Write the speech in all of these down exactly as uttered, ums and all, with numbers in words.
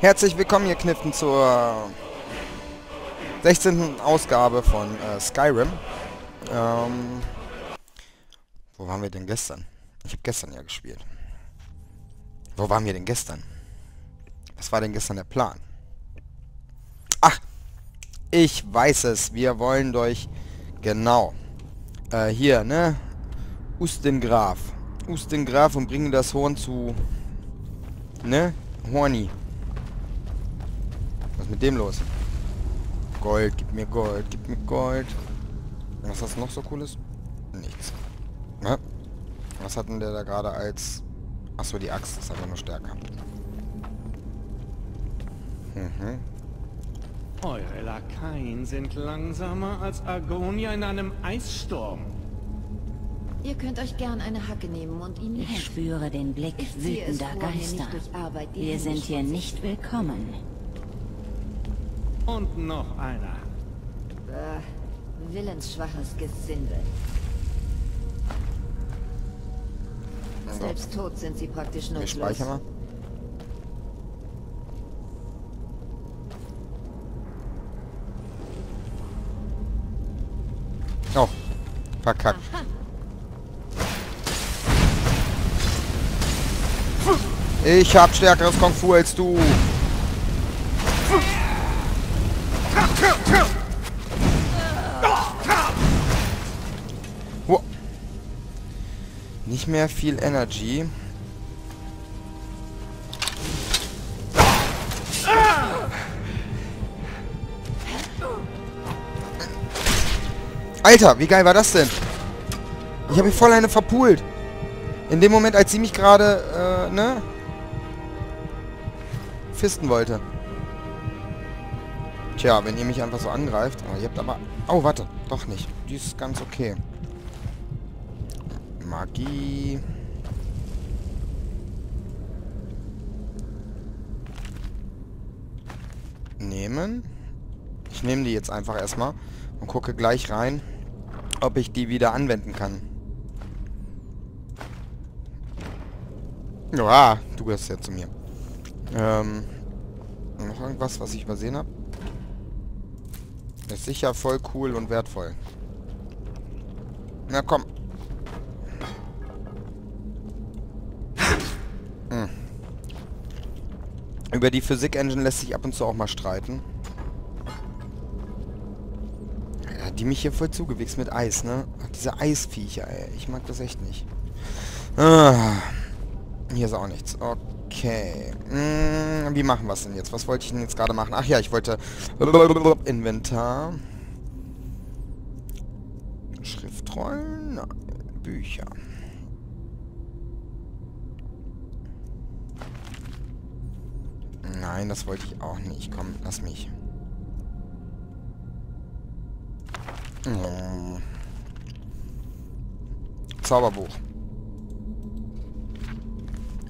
Herzlich willkommen, ihr Kniffen, zur sechzehnten Ausgabe von äh, Skyrim. Ähm, wo waren wir denn gestern? Ich habe gestern ja gespielt. Wo waren wir denn gestern? Was war denn gestern der Plan? Ach, ich weiß es. Wir wollen durch... Genau. Äh, hier, ne? Ustengrav. Ustengrav und bringen das Horn zu... Ne? Horni. Was ist mit dem los? Gold, gib mir Gold, gib mir Gold. Was hast du noch so cooles? Nichts. Ne? Was hat denn der da gerade als... Achso, die Axt ist aber nur stärker. Mhm. Eure Lakaien sind langsamer als Argonia in einem Eissturm. Ihr könnt euch gern eine Hacke nehmen und ihnen helfen. Ich spüre den Blick wütender Geister. Wir sind hier nicht willkommen. Und noch einer. Bäh, willensschwaches Gesindel. So. Selbst tot sind sie praktisch nutzlos. Wir speichern mal. Oh, verkackt. Aha. Ich hab stärkeres Kung Fu als du. Wow. Nicht mehr viel Energy. Alter, wie geil war das denn? Ich habe mich voll eine verpult. In dem Moment, als sie mich gerade, äh, ne? Fisten wollte. Tja, wenn ihr mich einfach so angreift. Oh, ihr habt aber... Oh, warte. Doch nicht. Die ist ganz okay. Magie. Nehmen. Ich nehme die jetzt einfach erstmal und gucke gleich rein, ob ich die wieder anwenden kann. Ja, du gehörst ja zu mir. Ähm, noch irgendwas, was ich übersehen habe? Ist sicher voll cool und wertvoll. Na komm. Hm. Über die Physik-Engine lässt sich ab und zu auch mal streiten. Ja, die mich hier voll zugewichst mit Eis, ne? Ach, diese Eisviecher, ey. Ich mag das echt nicht. Ah. Hier ist auch nichts. Okay. Okay. Hm, wie machen wir es denn jetzt? Was wollte ich denn jetzt gerade machen? Ach ja, ich wollte... Inventar. Schriftrollen. Nein. Bücher. Nein, das wollte ich auch nicht. Komm, lass mich. Hm. Zauberbuch.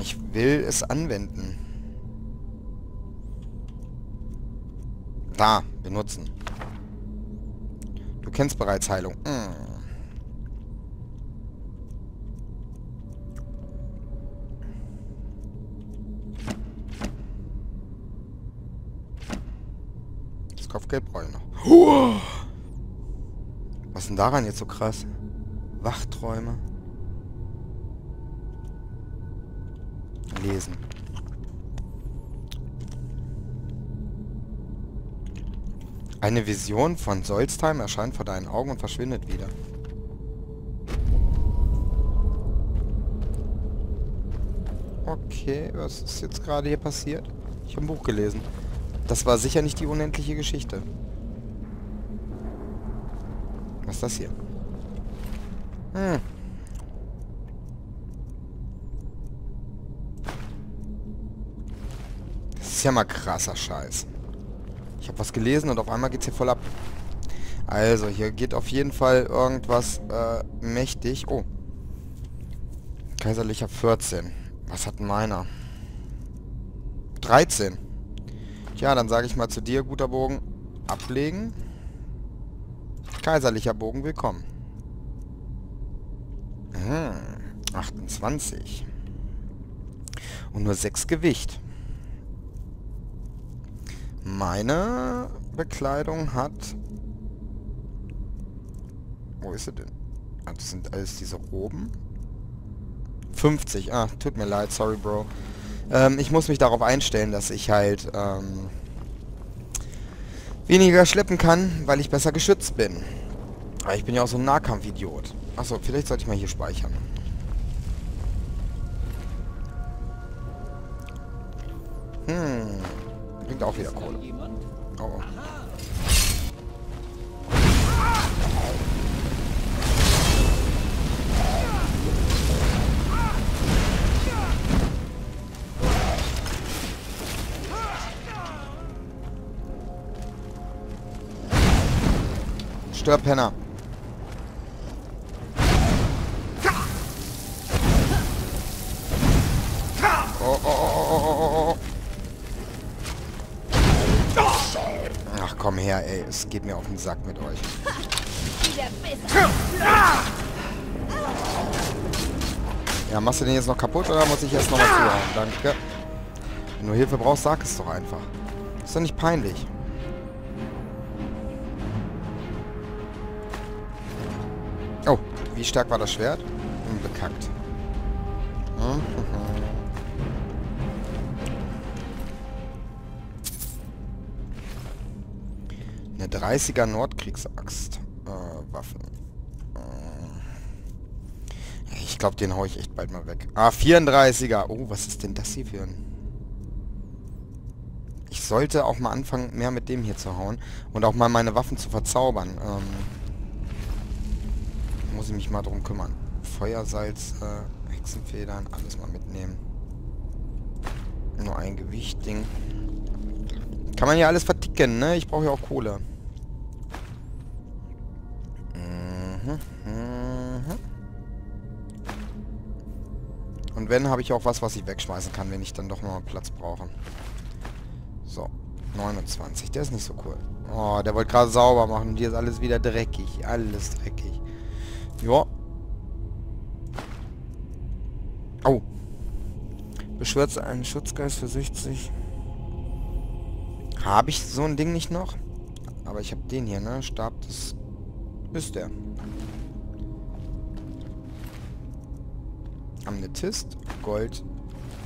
Ich will es anwenden. Da, benutzen. Du kennst bereits Heilung. Hm. Das Kopfgeld brauche ich noch. Huh! Was ist denn daran jetzt so krass? Wachträume. Lesen. Eine Vision von Solstheim erscheint vor deinen Augen und verschwindet wieder. Okay, was ist jetzt gerade hier passiert? Ich habe ein Buch gelesen. Das war sicher nicht die unendliche Geschichte. Was ist das hier? Hm. Das ist ja mal krasser Scheiß. Ich habe was gelesen und auf einmal geht's hier voll ab. Also, hier geht auf jeden Fall irgendwas äh, mächtig. Oh. Kaiserlicher vierzehn. Was hat denn meiner? dreizehn. Tja, dann sage ich mal zu dir, guter Bogen, ablegen. Kaiserlicher Bogen, willkommen. Hm, achtundzwanzig. Und nur sechs Gewicht. Meine Bekleidung hat... Wo ist sie denn? Ah, das sind alles diese Roben. fünfzig. Ah, tut mir leid. Sorry, Bro. Ähm, ich muss mich darauf einstellen, dass ich halt ähm, weniger schleppen kann, weil ich besser geschützt bin. Aber ich bin ja auch so ein Nahkampfidiot. Achso, vielleicht sollte ich mal hier speichern. Hm. Bringt auch wieder Kohle. Oh. Stirb, Penner. Oh, oh, oh, oh, oh. Ach komm her, ey. Es geht mir auf den Sack mit euch. Ja, machst du den jetzt noch kaputt oder muss ich erst nochmal zuhauen? Danke. Wenn du Hilfe brauchst, sag es doch einfach. Ist doch nicht peinlich. Oh, wie stark war das Schwert? Hm, bekackt. Hm, hm, hm. Eine dreißiger Nordkriegsaxt. Äh, Waffen. Äh, ich glaube, den haue ich echt bald mal weg. Ah, vierunddreißiger. Oh, was ist denn das hier für ein... Ich sollte auch mal anfangen, mehr mit dem hier zu hauen. Und auch mal meine Waffen zu verzaubern. Ähm... Muss ich mich mal drum kümmern. Feuersalz, äh, Hexenfedern, alles mal mitnehmen. Nur ein Gewichtding. Kann man ja alles verticken, ne? Ich brauche ja auch Kohle. Mhm, mhm. Und wenn, habe ich auch was, was ich wegschmeißen kann, wenn ich dann doch mal Platz brauche. So, neunundzwanzig. Der ist nicht so cool. Oh, der wollte gerade sauber machen. Hier ist alles wieder dreckig. Alles dreckig. Ja. Oh. Beschwört einen Schutzgeist für sechzig. Habe ich so ein Ding nicht noch? Aber ich habe den hier, ne? Stab, das ist der. Amnetist Gold.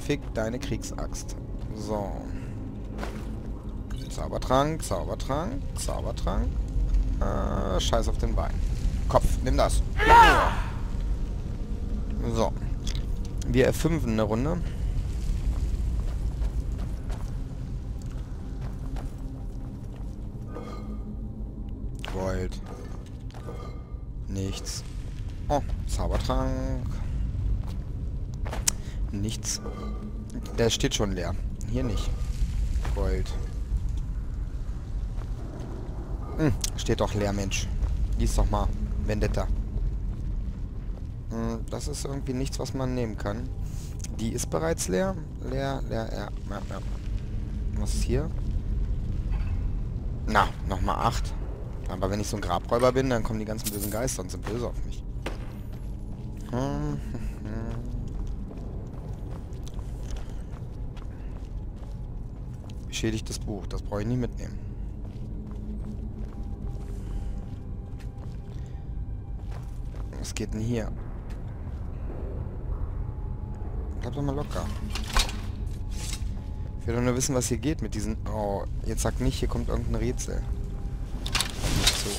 Fick deine Kriegsaxt. So. Zaubertrank, Zaubertrank, Zaubertrank. Äh, Scheiß auf den Bein. Kopf, nimm das. So. Wir erfünfen eine Runde. Gold. Nichts. Oh, Zaubertrank. Nichts. Der steht schon leer. Hier nicht. Gold. Hm, steht doch leer, Mensch. Lies doch mal. Vendetta. Das ist irgendwie nichts, was man nehmen kann. Die ist bereits leer. Leer, leer, ja. ja, ja. Was ist hier? Na, nochmal acht. Aber wenn ich so ein Grabräuber bin, dann kommen die ganzen bösen Geister und sind böse auf mich. Hm, hm, hm. Beschädigtes Buch. Das brauche ich nicht mitnehmen. Was geht denn hier? Bleib doch mal locker. Ich will doch nur wissen, was hier geht mit diesen... Oh, jetzt sag nicht, hier kommt irgendein Rätsel. Nicht so.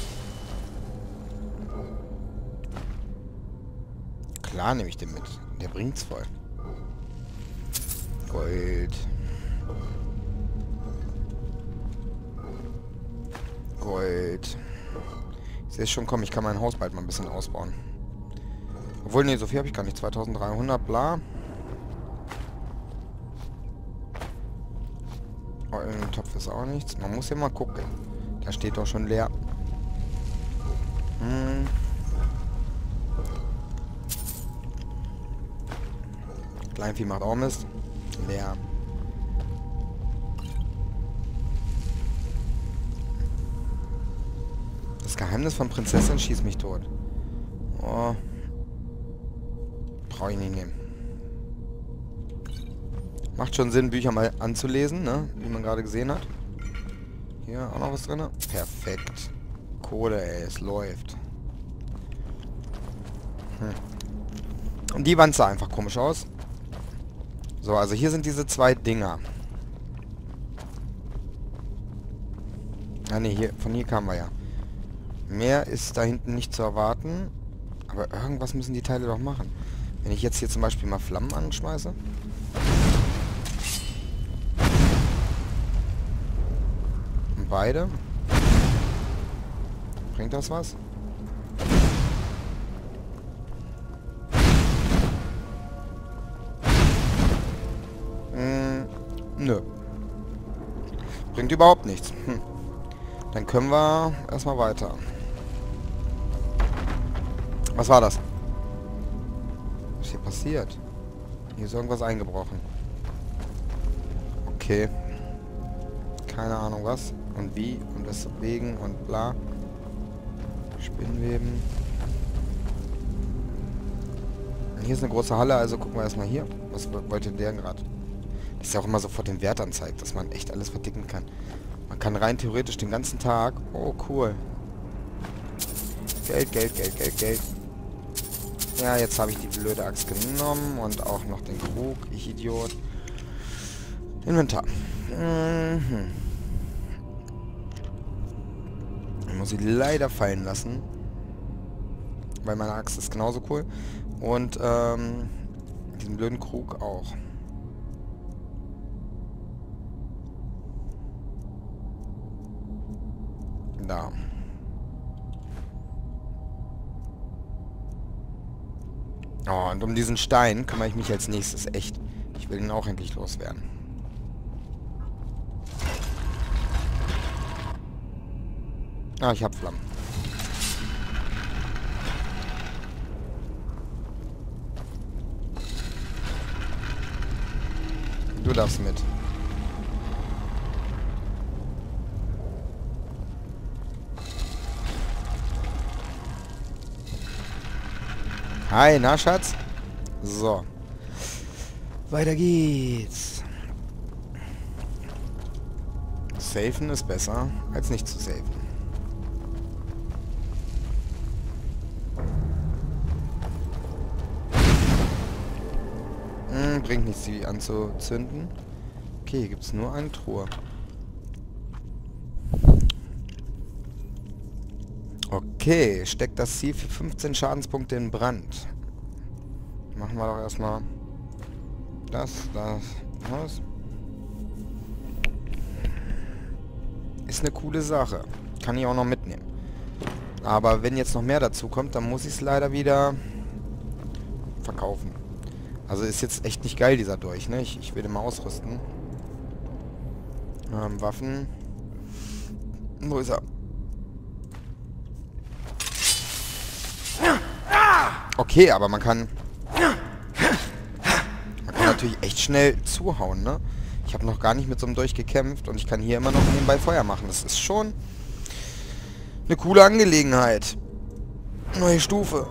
Klar nehme ich den mit. Der bringt's voll. Gold. Gold. Ich sehe schon, komm, ich kann mein Haus bald mal ein bisschen ausbauen. Obwohl, nee, so viel habe ich gar nicht. zweitausenddreihundert, bla. Oh, im Topf ist auch nichts. Man muss ja mal gucken. Da steht doch schon leer. Hm. Kleinvieh macht auch Mist. Leer. Das Geheimnis von Prinzessin schießt mich tot. Oh. Brauche ich nicht nehmen. Macht schon Sinn, Bücher mal anzulesen, ne? Wie man gerade gesehen hat. Hier auch noch was drin. Perfekt. Kohle, ey, es läuft. Hm. Und die Wand sah einfach komisch aus. So, also hier sind diese zwei Dinger. Ah ne, hier, von hier kamen wir ja. Mehr ist da hinten nicht zu erwarten. Aber irgendwas müssen die Teile doch machen. Wenn ich jetzt hier zum Beispiel mal Flammen anschmeiße. Und beide. Bringt das was? Hm, nö. Bringt überhaupt nichts. Hm. Dann können wir erstmal weiter. Was war das? Was ist hier passiert? Hier ist irgendwas eingebrochen. Okay. Keine Ahnung was und wie und deswegen und bla. Spinnweben. Hier ist eine große Halle, also gucken wir erstmal hier. Was wollte der gerade? Das ist ja auch immer sofort den Wert anzeigt, dass man echt alles verdicken kann. Man kann rein theoretisch den ganzen Tag... Oh, cool. Geld, Geld, Geld, Geld, Geld. Ja, jetzt habe ich die blöde Axt genommen und auch noch den Krug. Ich Idiot. Inventar. Mhm. Ich muss sie leider fallen lassen. Weil meine Axt ist genauso cool. Und ähm, diesen blöden Krug auch. Da. Oh, und um diesen Stein kümmere ich mich als nächstes. Echt. Ich will ihn auch endlich loswerden. Ah, ich habe Flammen. Du darfst mit. Hi, na Schatz? So. Weiter geht's. Safen ist besser, als nicht zu safen. Hm, bringt nichts, die anzuzünden. Okay, hier gibt's nur eine Truhe. Okay, steckt das Ziel für fünfzehn Schadenspunkte in Brand. Machen wir doch erstmal das, das, das. Ist eine coole Sache. Kann ich auch noch mitnehmen. Aber wenn jetzt noch mehr dazu kommt, dann muss ich es leider wieder verkaufen. Also ist jetzt echt nicht geil, dieser Dolch, ne? Ich, ich will den mal ausrüsten. Ähm, Waffen. Wo ist er? Okay, aber man kann... Man kann natürlich echt schnell zuhauen, ne? Ich habe noch gar nicht mit so einem Dolch gekämpft und ich kann hier immer noch nebenbei Feuer machen. Das ist schon eine coole Angelegenheit. Neue Stufe.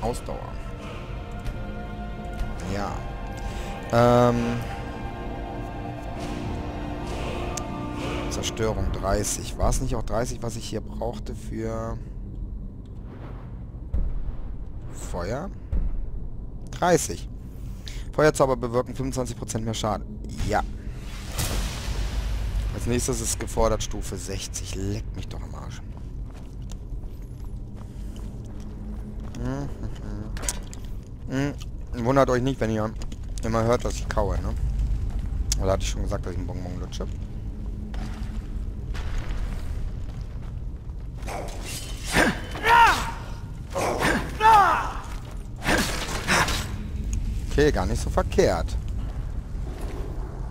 Ausdauer. Ja. Ähm... Zerstörung dreißig. War es nicht auch dreißig, was ich hier brauchte für... Feuer? dreißig. Feuerzauber bewirken fünfundzwanzig Prozent mehr Schaden. Ja. Als nächstes ist gefordert Stufe sechzig. Leckt mich doch am Arsch. Wundert euch nicht, wenn ihr immer hört, dass ich kaue, ne? Oder hatte ich schon gesagt, dass ich einen Bonbon lutsche? Okay, gar nicht so verkehrt.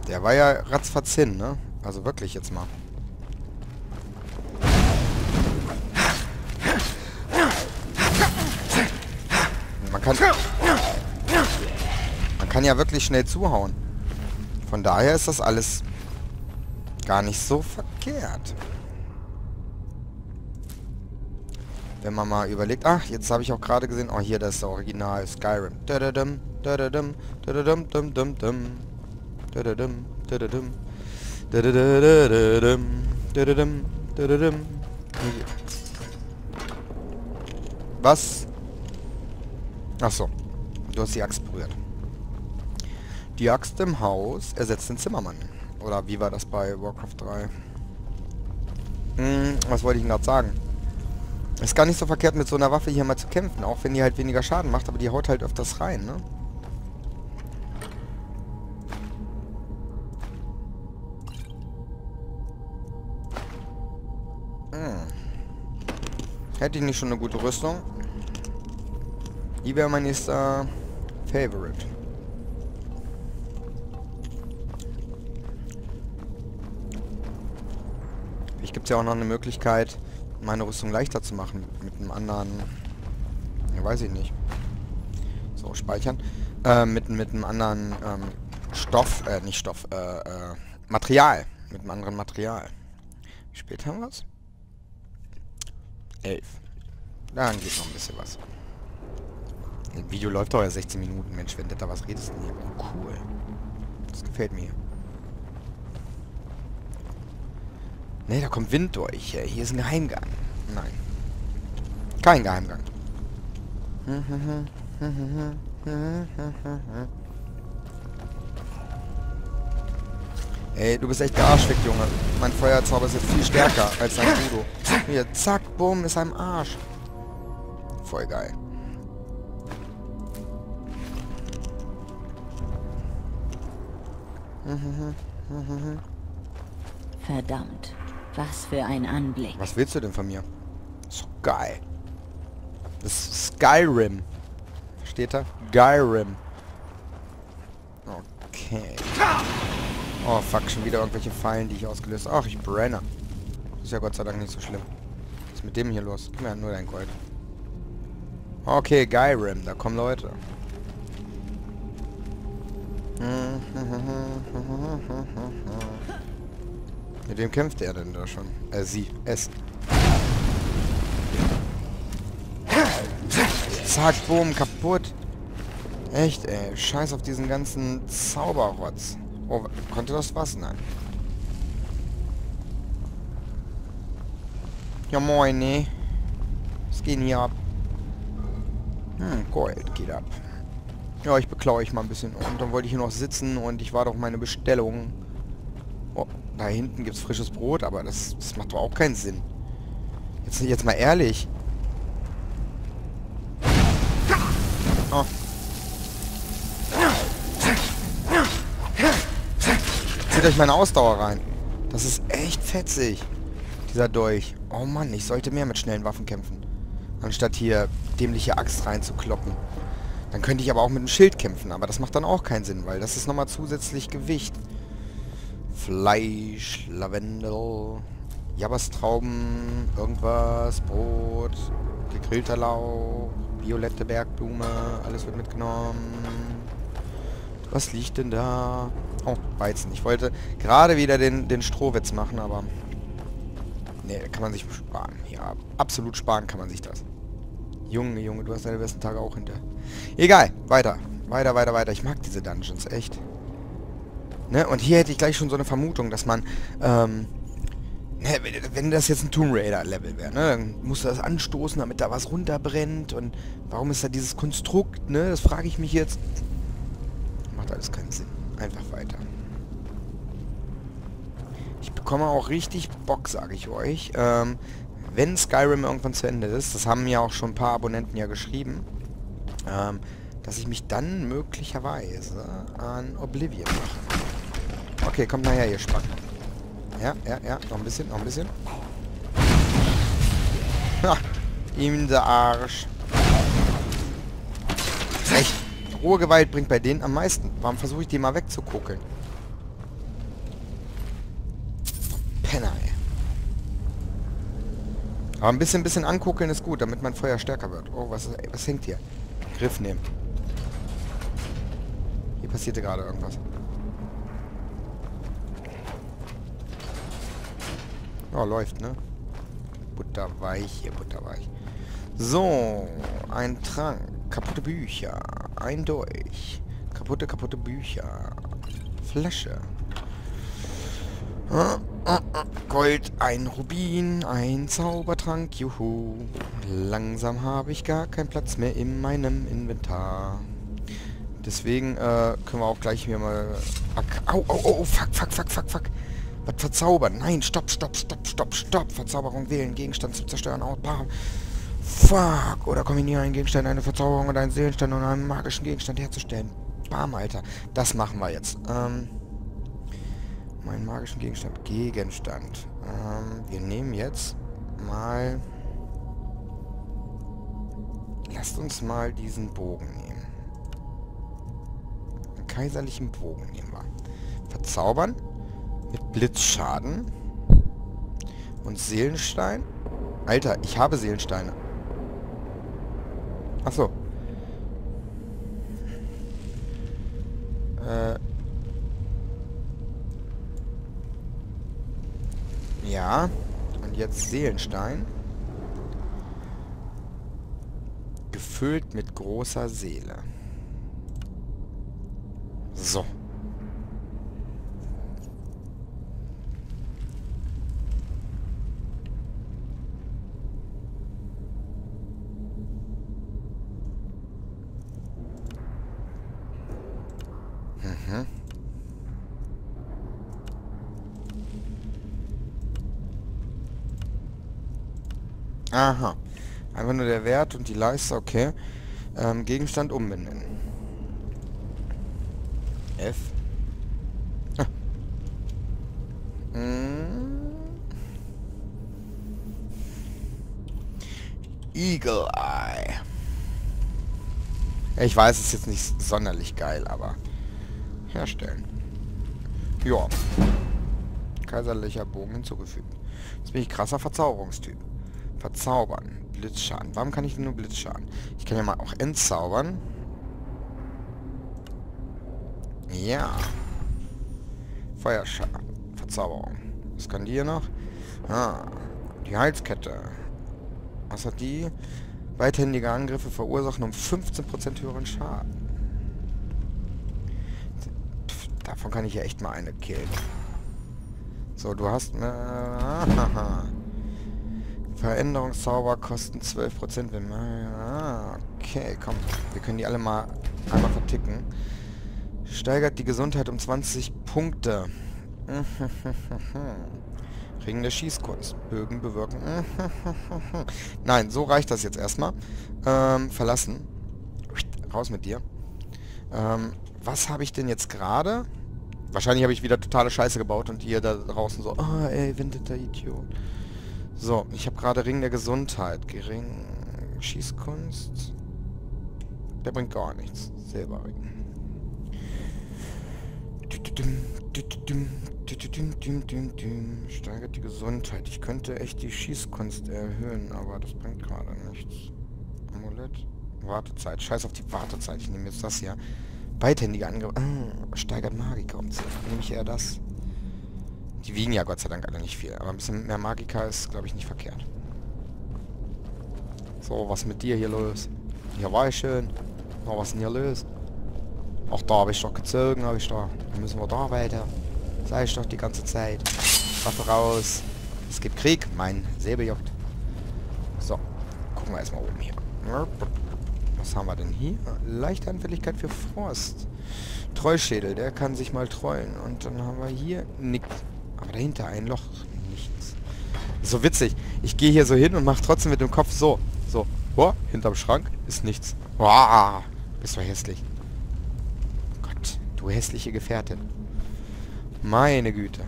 Der war ja ratzfatz hin, ne? Also wirklich jetzt mal. Man kann... Man kann ja wirklich schnell zuhauen. Von daher ist das alles gar nicht so verkehrt. Wenn man mal überlegt... Ach, jetzt habe ich auch gerade gesehen... Oh, hier, das ist der Original Skyrim. Dadadum, dadadum, dadadum, dum, dum, dum. Dadadum, dadadum, dadadadadadum, dadadum, dadadum. Was? Achso. Du hast die Axt berührt. Die Axt im Haus ersetzt den Zimmermann. Oder wie war das bei Warcraft drei? Hm, was wollte ich denn gerade sagen? Ist gar nicht so verkehrt, mit so einer Waffe hier mal zu kämpfen. Auch wenn die halt weniger Schaden macht, aber die haut halt öfters rein, ne? Hm. Hätte ich nicht schon eine gute Rüstung? Die wäre mein nächster Favorite. Vielleicht gibt es ja auch noch eine Möglichkeit, meine Rüstung leichter zu machen. Mit einem anderen... Ja, weiß ich nicht. So, speichern. Äh, mit, mit einem anderen ähm, Stoff... Äh, nicht Stoff. Äh, äh, Material. Mit einem anderen Material. Wie spät haben wir es? elf. Dann geht noch ein bisschen was. Das Video läuft doch ja sechzehn Minuten. Mensch, Vendetta, was redest du denn hier? Oh, cool. Das gefällt mir. Ne, da kommt Wind durch. Hier ist ein Geheimgang. Nein. Kein Geheimgang. Ey, du bist echt gearschwickt, Junge. Mein Feuerzauber ist jetzt viel stärker als dein Judo. Hier, zack, bumm, ist einem Arsch. Voll geil. Verdammt. Was für ein Anblick. Was willst du denn von mir? So geil. Das ist Skyrim. Versteht er? Skyrim. Okay. Oh fuck, schon wieder irgendwelche Fallen, die ich ausgelöst habe. Ach, ich brenne. Ist ja Gott sei Dank nicht so schlimm. Was ist mit dem hier los? Gib mir nur dein Gold. Okay, Skyrim. Da kommen Leute. Mit wem kämpft er denn da schon? Äh, sie. Es. Zack, boom, kaputt. Echt, ey. Scheiß auf diesen ganzen Zauberrotz. Oh, konnte das was? Nein. Ja moin, ne? Was geht denn hier ab? Hm, Gold geht ab. Ja, ich beklaue ich mal ein bisschen. Und dann wollte ich hier noch sitzen und ich war doch meine Bestellung. Oh, da hinten gibt es frisches Brot, aber das, das macht doch auch keinen Sinn. Jetzt, jetzt mal ehrlich. Oh. Zieht euch meine Ausdauer rein. Das ist echt fetzig. Dieser Dolch. Oh Mann, ich sollte mehr mit schnellen Waffen kämpfen. Anstatt hier dämliche Axt reinzukloppen. Dann könnte ich aber auch mit dem Schild kämpfen, aber das macht dann auch keinen Sinn, weil das ist nochmal zusätzlich Gewicht. Fleisch, Lavendel, Jabberstrauben, irgendwas, Brot, gegrillter Lauch, violette Bergblume, alles wird mitgenommen. Was liegt denn da? Oh, Weizen. Ich wollte gerade wieder den, den Strohwitz machen, aber... Nee, kann man sich sparen. Ja, absolut sparen kann man sich das. Junge, Junge, du hast deine besten Tage auch hinter. Egal, weiter. Weiter, weiter, weiter. Ich mag diese Dungeons, echt. Ne? Und hier hätte ich gleich schon so eine Vermutung, dass man, ähm... Ne, wenn das jetzt ein Tomb Raider-Level wäre, ne? Dann musst du das anstoßen, damit da was runterbrennt. Und warum ist da dieses Konstrukt, ne? Das frage ich mich jetzt. Macht alles keinen Sinn. Einfach weiter. Ich bekomme auch richtig Bock, sage ich euch. Ähm... Wenn Skyrim irgendwann zu Ende ist, das haben ja auch schon ein paar Abonnenten ja geschrieben, ähm, dass ich mich dann möglicherweise an Oblivion mache. Okay, kommt nachher, ihr Spacken. Ja, ja, ja, noch ein bisschen, noch ein bisschen. Ha, ihm der Arsch. Echt, rohe Gewalt bringt bei denen am meisten. Warum versuche ich die mal wegzukuckeln? Penner, ey. Aber ein bisschen, bisschen ankuckeln ist gut, damit mein Feuer stärker wird. Oh, was, ey, was hängt hier? Griff nehmen. Hier passierte gerade irgendwas. Oh, läuft, ne? Butterweich, hier butterweich. So, ein Trank. Kaputte Bücher. Ein Dolch. Kaputte, kaputte Bücher. Flasche. Gold, ein Rubin, ein Zaubertrank, juhu. Langsam habe ich gar keinen Platz mehr in meinem Inventar. Deswegen äh, können wir auch gleich hier mal... Au, au, au, fuck, fuck, fuck, fuck, fuck. Was verzaubern? Nein, stopp, stopp, stopp, stopp, stopp. Verzauberung wählen, Gegenstand zu zerstören. Oh, bah. Fuck. Oder kombiniere einen Gegenstand, eine Verzauberung oder einen Seelenstand und einen magischen Gegenstand herzustellen. Bam, Alter. Das machen wir jetzt. Ähm... Meinen magischen Gegenstand. Gegenstand. Ähm, wir nehmen jetzt mal... Lasst uns mal diesen Bogen nehmen. Den kaiserlichen Bogen nehmen wir. Verzaubern. Mit Blitzschaden. Und Seelenstein. Alter, ich habe Seelensteine. Achso. Äh... Ja, und jetzt Seelenstein. Gefüllt mit großer Seele. So. Mhm. Aha. Einfach nur der Wert und die Leiste, okay. Ähm, Gegenstand umbenennen. F. Ah. Hm. Eagle Eye. Ich weiß, es ist jetzt nicht sonderlich geil, aber... Herstellen. Joa. Kaiserlicher Bogen hinzugefügt. Jetzt bin ich krasser Verzauberungstyp. Verzaubern. Blitzschaden. Warum kann ich denn nur Blitzschaden? Ich kann ja mal auch entzaubern. Ja. Feuerschaden. Verzauberung. Was kann die hier noch? Ah. Die Heilskette. Was hat die? Weithändige Angriffe verursachen um fünfzehn Prozent höheren Schaden. Davon kann ich ja echt mal eine killen. So, du hast... Äh, Veränderungszauber kosten zwölf Prozent. Wenn man, ah, okay, komm. Wir können die alle mal einmal verticken. Steigert die Gesundheit um zwanzig Punkte. Ring der Schießkunst. Bögen bewirken. Nein, so reicht das jetzt erstmal. Ähm, verlassen. Raus mit dir. Ähm, was habe ich denn jetzt gerade? Wahrscheinlich habe ich wieder totale Scheiße gebaut und ihr da draußen so, oh, ey, Vendetta Idiot. So, ich habe gerade Ring der Gesundheit. Gering... Schießkunst. Der bringt gar nichts. Silberring. Steigert die Gesundheit. Ich könnte echt die Schießkunst erhöhen, aber das bringt gerade nichts. Amulett. Wartezeit. Scheiß auf die Wartezeit. Ich nehme jetzt das hier. Beidhändige Angriffe. Ah, steigert Magiker um zehn. Nehme ich eher das. Die wiegen ja Gott sei Dank alle nicht viel, aber ein bisschen mehr Magika ist, glaube ich, nicht verkehrt. So, was mit dir hier los? Hier war ich schön. Oh, was ist denn hier los? Auch da habe ich doch gezogen, habe ich doch. Dann müssen wir da weiter. Sei ich doch die ganze Zeit. Waffe raus. Es gibt Krieg. Mein Säbel juckt. So, gucken wir erstmal oben hier. Was haben wir denn hier? Leichte Anfälligkeit für Frost. Treuschädel, der kann sich mal treuen. Und dann haben wir hier nichts. Aber dahinter ein Loch. Nichts. So witzig. Ich gehe hier so hin und mache trotzdem mit dem Kopf so. So. Oh, hinterm Schrank ist nichts. Boah, bist du hässlich. Gott, du hässliche Gefährtin. Meine Güte.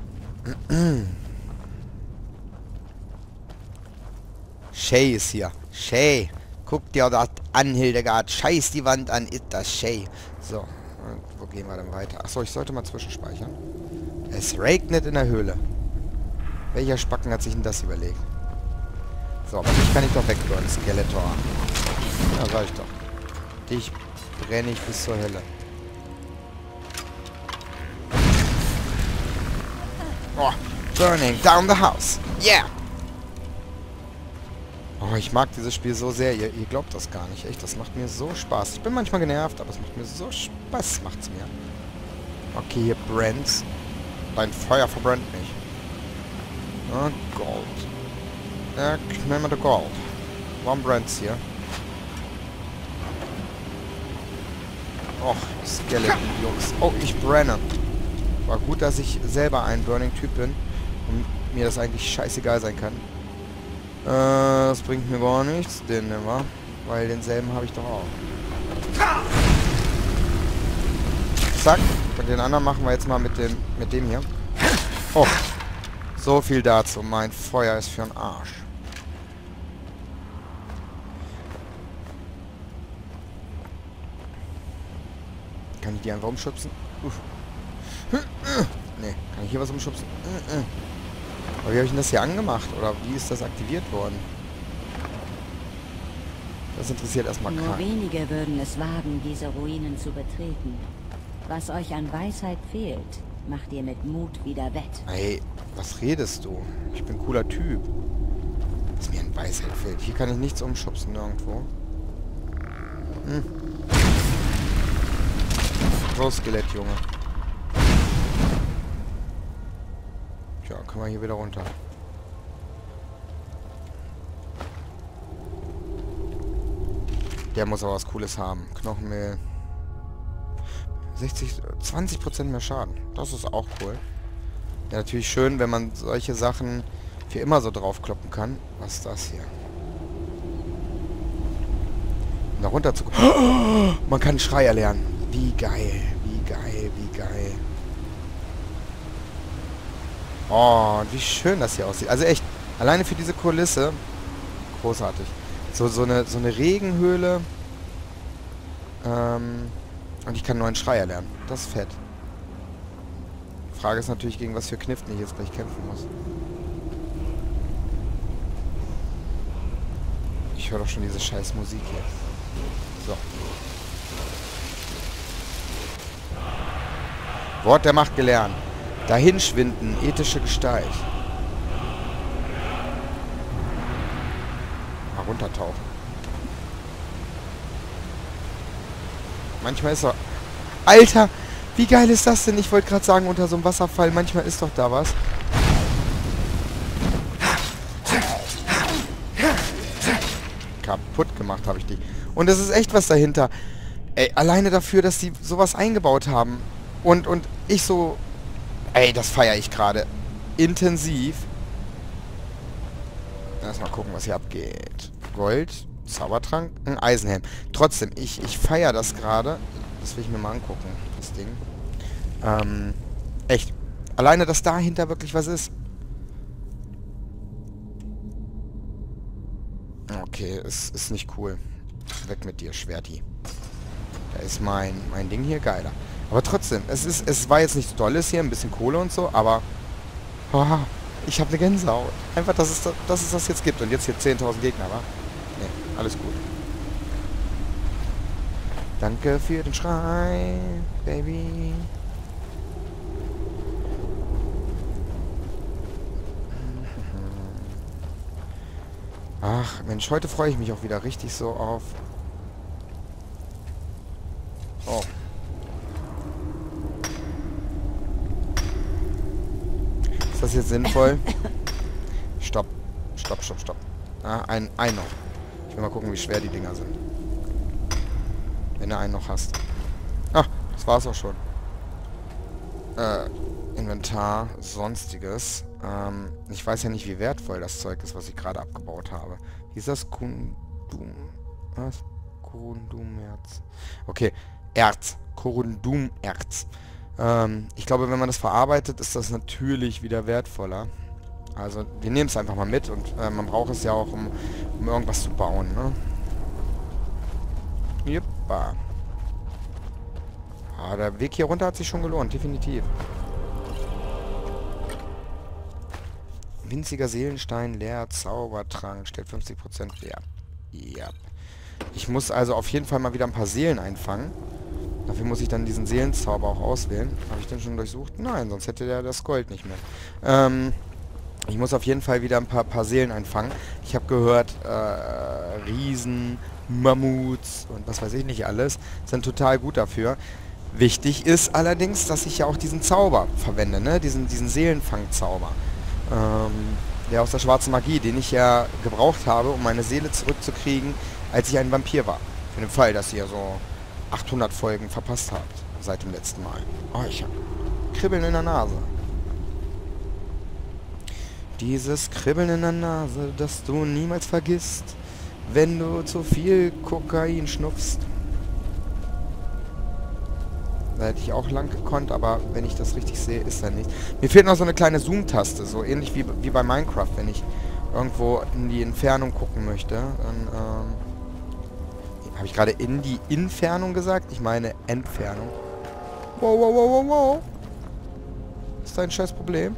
Shay ist hier. Shay. Guck dir das an, Hildegard. Scheiß die Wand an. Ist das Shay. So. Und wo gehen wir denn weiter? Achso, ich sollte mal zwischenspeichern. Es regnet in der Höhle. Welcher Spacken hat sich denn das überlegt? So, aber dich kann ich doch wegdrücken, Skeletor. Ja, sag ich doch. Dich brenne ich bis zur Hölle. Oh, burning down the house. Yeah! Oh, ich mag dieses Spiel so sehr. Ihr, ihr glaubt das gar nicht. Echt, das macht mir so Spaß. Ich bin manchmal genervt, aber es macht mir so Spaß. Macht's mir. Okay, hier brennt's. Dein Feuer verbrennt nicht. Ah, Gold. Ja, knall mir das Gold. Warum brennt's hier? Och, Skeleton, Jungs. Oh, ich brenne. War gut, dass ich selber ein Burning-Typ bin und mir das eigentlich scheißegal sein kann. Äh, das bringt mir gar nichts, den nehmen wir. Weil denselben habe ich doch auch. Zack. Und den anderen machen wir jetzt mal mit dem, mit dem hier. Oh. So viel dazu. Mein Feuer ist für einen Arsch. Kann ich die einfach umschubsen? Uff. Nee, kann ich hier was umschubsen? Aber wie habe ich denn das hier angemacht? Oder wie ist das aktiviert worden? Das interessiert erstmal keinen. Nur wenige würden es wagen, diese Ruinen zu betreten. Was euch an Weisheit fehlt, macht ihr mit Mut wieder wett. Ey, was redest du? Ich bin ein cooler Typ. Was mir an Weisheit fehlt. Hier kann ich nichts umschubsen, nirgendwo. Hm. So, Skelett, Junge. Tja, können wir hier wieder runter. Der muss aber was Cooles haben. Knochenmehl. sechzig, zwanzig Prozent mehr Schaden. Das ist auch cool. Ja, natürlich schön, wenn man solche Sachen für immer so draufkloppen kann. Was ist das hier? Um da runter zu gucken. Oh, man kann einen Schrei erlernen. Wie geil. Wie geil. Wie geil. Oh, und wie schön das hier aussieht. Also echt, alleine für diese Kulisse. Großartig. So, so eine, so eine Regenhöhle. Ähm... Und ich kann einen neuen Schrei erlernen. Das ist fett. Frage ist natürlich, gegen was für Kniften ich jetzt gleich kämpfen muss. Ich höre doch schon diese scheiß Musik hier. So. Wort der Macht gelernt. Dahinschwinden, ethische Gestalt. Mal runtertauchen. Manchmal ist doch... Alter, wie geil ist das denn? Ich wollte gerade sagen, unter so einem Wasserfall, manchmal ist doch da was. Kaputt gemacht habe ich die. Und es ist echt was dahinter. Ey, alleine dafür, dass die sowas eingebaut haben. Und, und ich so... Ey, das feiere ich gerade. Intensiv. Lass mal gucken, was hier abgeht. Gold... Zaubertrank, ein Eisenhelm. Trotzdem, ich, ich feiere das gerade. Das will ich mir mal angucken, das Ding. Ähm, echt. Alleine, dass dahinter wirklich was ist. Okay, es ist nicht cool. Weg mit dir, Schwerti. Da ist mein, mein Ding hier geiler. Aber trotzdem, es ist, es war jetzt nichts Tolles hier, ein bisschen Kohle und so, aber... Oh, ich habe eine Gänsehaut. Einfach, dass es, dass es das jetzt gibt. Und jetzt hier zehntausend Gegner, wa? Alles gut. Danke für den Schrei, Baby. Ach, Mensch, heute freue ich mich auch wieder richtig so auf... Oh. Ist das jetzt sinnvoll? Stopp. Stopp, stopp, stopp. Ah, ein, ein noch. Ich will mal gucken, wie schwer die Dinger sind. Wenn du einen noch hast. Ah, das war's auch schon. Äh, Inventar, Sonstiges. Ähm, ich weiß ja nicht, wie wertvoll das Zeug ist, was ich gerade abgebaut habe. Wie ist das? Korundum. Was? Korundumerz. Okay, Erz. Korundumerz. Ähm, ich glaube, wenn man das verarbeitet, ist das natürlich wieder wertvoller. Also, wir nehmen es einfach mal mit und äh, man braucht es ja auch, um, um irgendwas zu bauen, ne? Jeppa. Ah, der Weg hier runter hat sich schon gelohnt, definitiv. Winziger Seelenstein, leer, Zaubertrank, stellt fünfzig Prozent leer. Ja. Ich muss also auf jeden Fall mal wieder ein paar Seelen einfangen. Dafür muss ich dann diesen Seelenzauber auch auswählen. Habe ich den schon durchsucht? Nein, sonst hätte der das Gold nicht mehr. Ähm... Ich muss auf jeden Fall wieder ein paar, paar Seelen einfangen. Ich habe gehört, äh, Riesen, Mammuts und was weiß ich nicht alles sind total gut dafür. Wichtig ist allerdings, dass ich ja auch diesen Zauber verwende, ne? Diesen, diesen Seelenfangzauber. Ähm, der aus der schwarzen Magie, den ich ja gebraucht habe, um meine Seele zurückzukriegen, als ich ein Vampir war. Für den Fall, dass ihr so achthundert Folgen verpasst habt, seit dem letzten Mal. Oh, ich hab Kribbeln in der Nase. Dieses Kribbeln in der Nase, das du niemals vergisst, wenn du zu viel Kokain schnuffst. Da hätte ich auch lang gekonnt, aber wenn ich das richtig sehe, ist da nicht. Mir fehlt noch so eine kleine Zoom-Taste, so ähnlich wie, wie bei Minecraft, wenn ich irgendwo in die Entfernung gucken möchte. Dann, ähm, habe ich gerade in die Infernung gesagt? Ich meine Entfernung. Wow, wow, wow, wow, wow. Ist da ein scheiß Problem?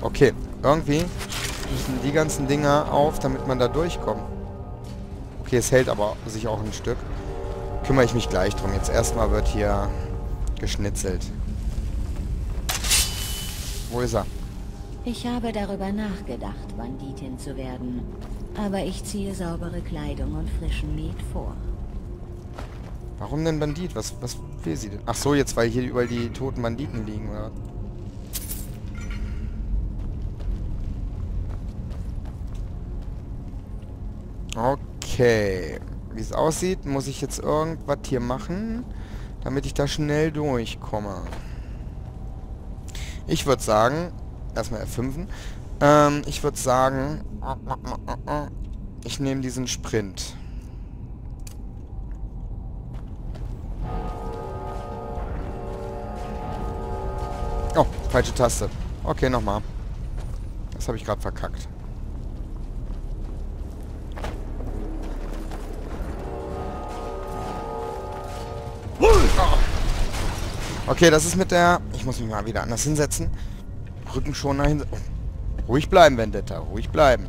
Okay, irgendwie müssen die ganzen Dinger auf, damit man da durchkommt. Okay, es hält aber sich auch ein Stück. Kümmere ich mich gleich drum. Jetzt erstmal wird hier geschnitzelt. Wo ist er? Ich habe darüber nachgedacht, Banditin zu werden. Aber ich ziehe saubere Kleidung und frischen Met vor. Warum denn Bandit? Was, was will sie denn? Ach so, jetzt weil hier überall die toten Banditen liegen, oder? Okay, wie es aussieht, muss ich jetzt irgendwas hier machen, damit ich da schnell durchkomme. Ich würde sagen, erstmal F fünf, ähm, ich würde sagen, ich nehme diesen Sprint. Oh, falsche Taste. Okay, nochmal. Das habe ich gerade verkackt. Okay, das ist mit der... Ich muss mich mal wieder anders hinsetzen. Rücken schon nach hinten. Oh. Ruhig bleiben, Vendetta. Ruhig bleiben.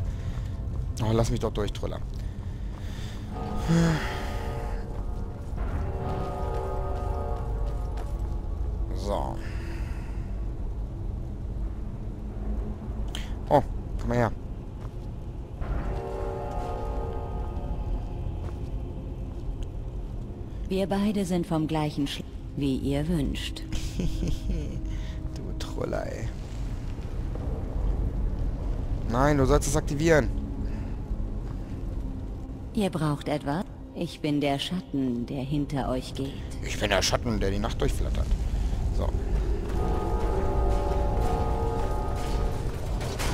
Oh, lass mich doch durch, Trüller. So. Oh, komm mal her. Wir beide sind vom gleichen Schlag. Wie ihr wünscht. Du Trollei. Nein, du sollst es aktivieren. Ihr braucht etwas? Ich bin der Schatten, der hinter euch geht. Ich bin der Schatten, der die Nacht durchflattert. So.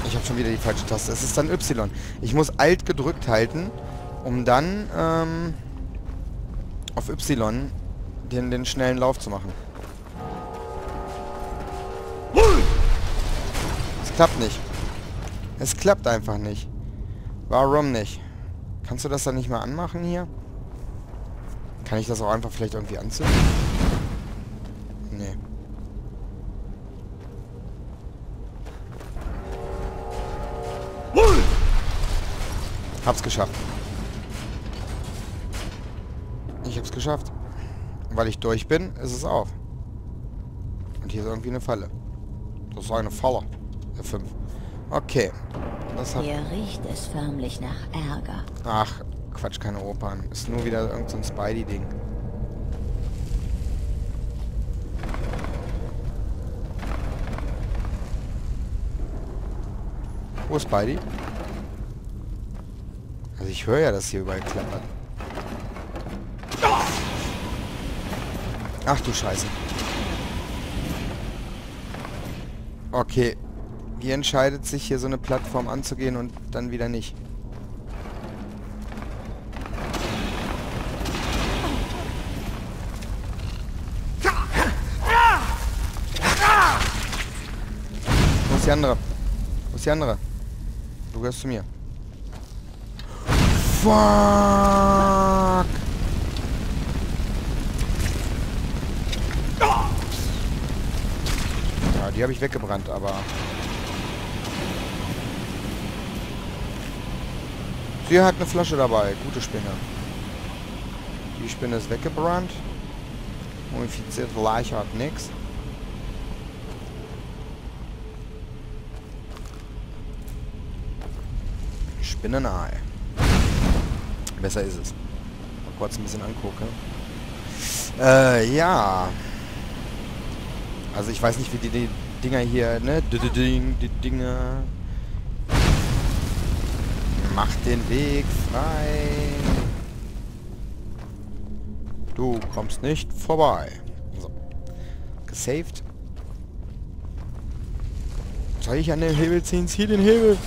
Ich habe schon wieder die falsche Taste. Es ist dann Y. Ich muss Alt gedrückt halten, um dann ähm, auf Y... Den, den schnellen Lauf zu machen. Es klappt nicht. Es klappt einfach nicht. Warum nicht? Kannst du das dann nicht mal anmachen hier? Kann ich das auch einfach vielleicht irgendwie anziehen? Nee. Hab's geschafft. Ich hab's geschafft. Weil ich durch bin, ist es auf. Und hier ist irgendwie eine Falle. Das ist eine Falle. F fünf. Okay. Das hat... Hier riecht es förmlich nach Ärger. Ach, Quatsch, keine Opern. Ist nur wieder irgend so ein Spidey-Ding. Wo ist Spidey? Also ich höre ja, dass hier überall klappert. Ach du Scheiße. Okay. Wie entscheidet sich hier so eine Plattform anzugehen und dann wieder nicht? Wo ist die andere? Wo ist die andere? Du gehörst zu mir. Fuck! Die habe ich weggebrannt, aber... Sie hat eine Flasche dabei. Gute Spinne. Die Spinne ist weggebrannt. Mumifizierte Leiche hat nichts. bin da nahe. Besser ist es. Mal kurz ein bisschen angucken. Äh, ja. Also ich weiß nicht, wie die, die Dinger hier, ne? Die Dinger. Macht den Weg frei. Du kommst nicht vorbei. So. Gesaved. Soll ich an den Hebel ziehen? Zieh den Hebel.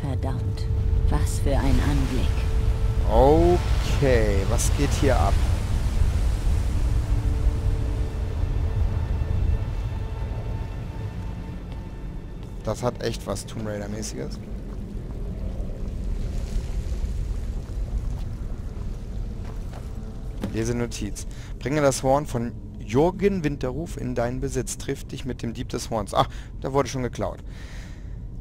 Verdammt. Was für ein Anblick. Okay. Was geht hier ab? Das hat echt was Tomb Raider-mäßiges. Lese Notiz. Bringe das Horn von Jürgen Winterruf in deinen Besitz. Triff dich mit dem Dieb des Horns. Ach, da wurde schon geklaut.